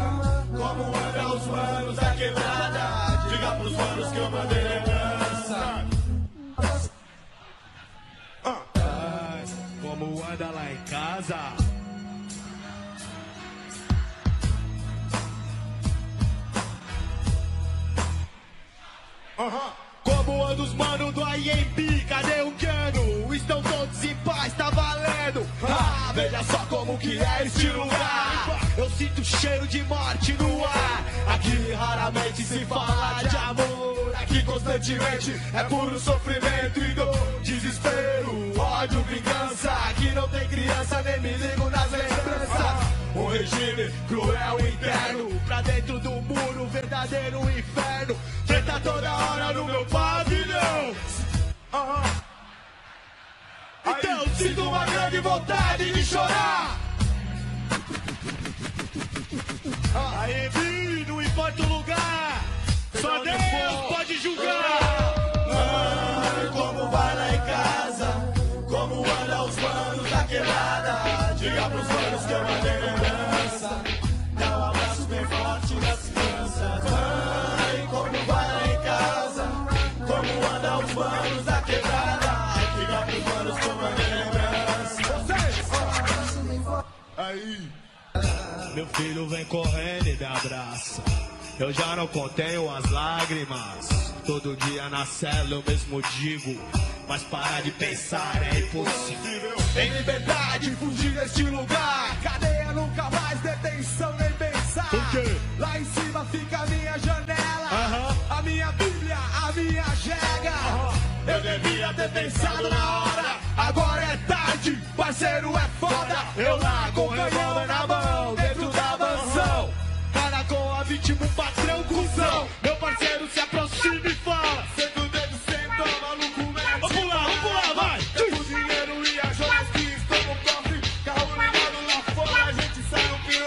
como anda os manos da quebrada. Diga pros manos que eu mandei lembrança. Ah. Mas, como anda lá em casa. Uhum. Como anda os manos do A M B, cadê o cano? Estão todos em paz, tá valendo. Ah, veja só como que é este lugar. Eu sinto cheiro de morte no ar. Aqui raramente se fala de amor. Aqui constantemente é puro sofrimento e dor. Desespero, ódio, vingança. Aqui não tem criança, nem me ligo nas lembranças. Um regime cruel interno, pra dentro do muro, verdadeiro inferno. Treta toda hora no meu pavilhão. Uhum. Então aí, sinto uma grande vontade de chorar. Ah. Aí vi, não importa o lugar, só Deus pode julgar. Mãe, como vai lá em casa, como anda os manos da quebrada. Diga pros manos que eu mandei lembrança. Dá um abraço bem forte nas crianças. Mãe, como vai lá em casa, como anda os manos da quebrada. Diga pros manos que eu mandei lembrança. Aí, meu filho vem correndo e me abraça. Eu já não contenho as lágrimas. Todo dia na cela eu mesmo digo, mas parar de pensar é impossível. Em liberdade, fugir deste lugar. Cadeia nunca mais, detenção nem pensar. Por quê? Lá em cima fica a minha janela, uh-huh. A minha bíblia, a minha jega, uh-huh. Eu devia ter pensado na hora. Agora é tarde, parceiro é foda. Eu lá com o canhão na mão, dentro da mansão. Cara com a vítima, o patrão, cuzão. Meu parceiro se aproxima e fala. Dinheiro e as joias que estão no cofre. Carro ligado lá fora, a gente sai no pior.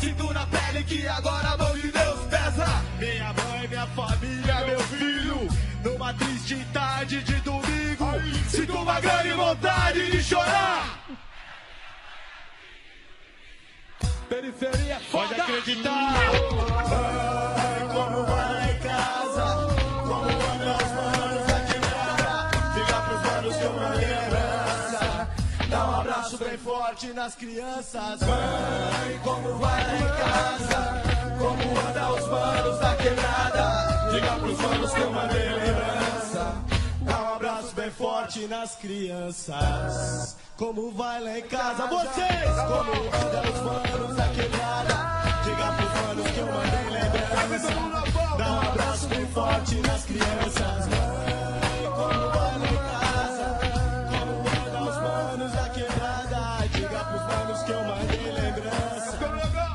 sinto na pele que agora a mão de Deus pesa. Minha mãe, minha família, meu filho, numa triste tarde de domingo, sinto uma grande vontade de chorar. Periferia é foda. Pode acreditar. Ai, como vai lá em casa, como anda os manos aqui em casa. Fica pros manos que é uma lembrança. Dá um abraço bem forte nas crianças. Mãe, como vai lá em casa, como anda os manos da quebrada. Diga pros manos que é uma lembrança. Dá um abraço bem forte nas crianças. Como vai lá em casa, vocês? Como anda os manos da quebrada. Diga pros manos que eu mandei lembrança. Dá um abraço bem forte nas crianças. Mãe, como vai lá em casa, como anda os manos da quebrada. Diga pros manos que eu mandei lembrança.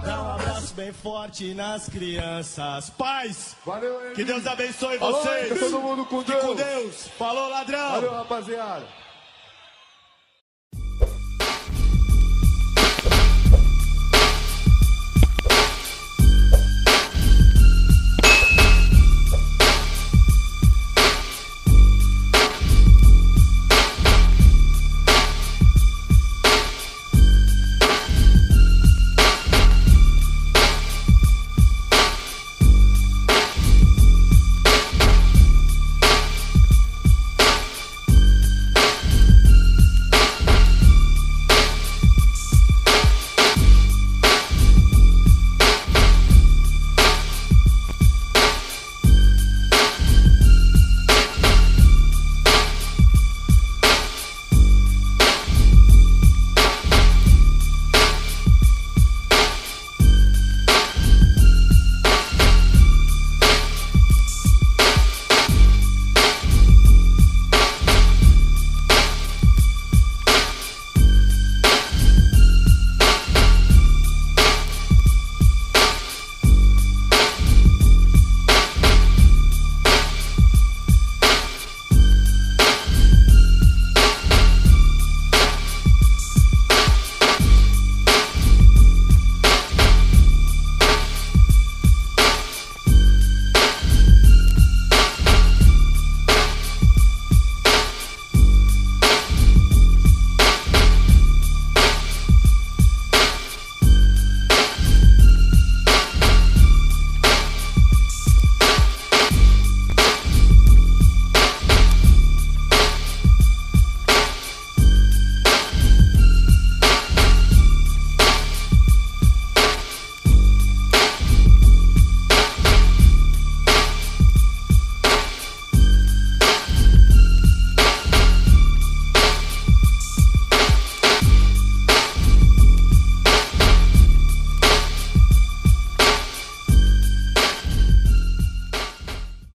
Dá um abraço bem forte nas crianças. Paz, valeu, que Deus abençoe vocês. Alô, todo mundo com Deus. Com Deus. Falou, ladrão. Valeu, rapaziada.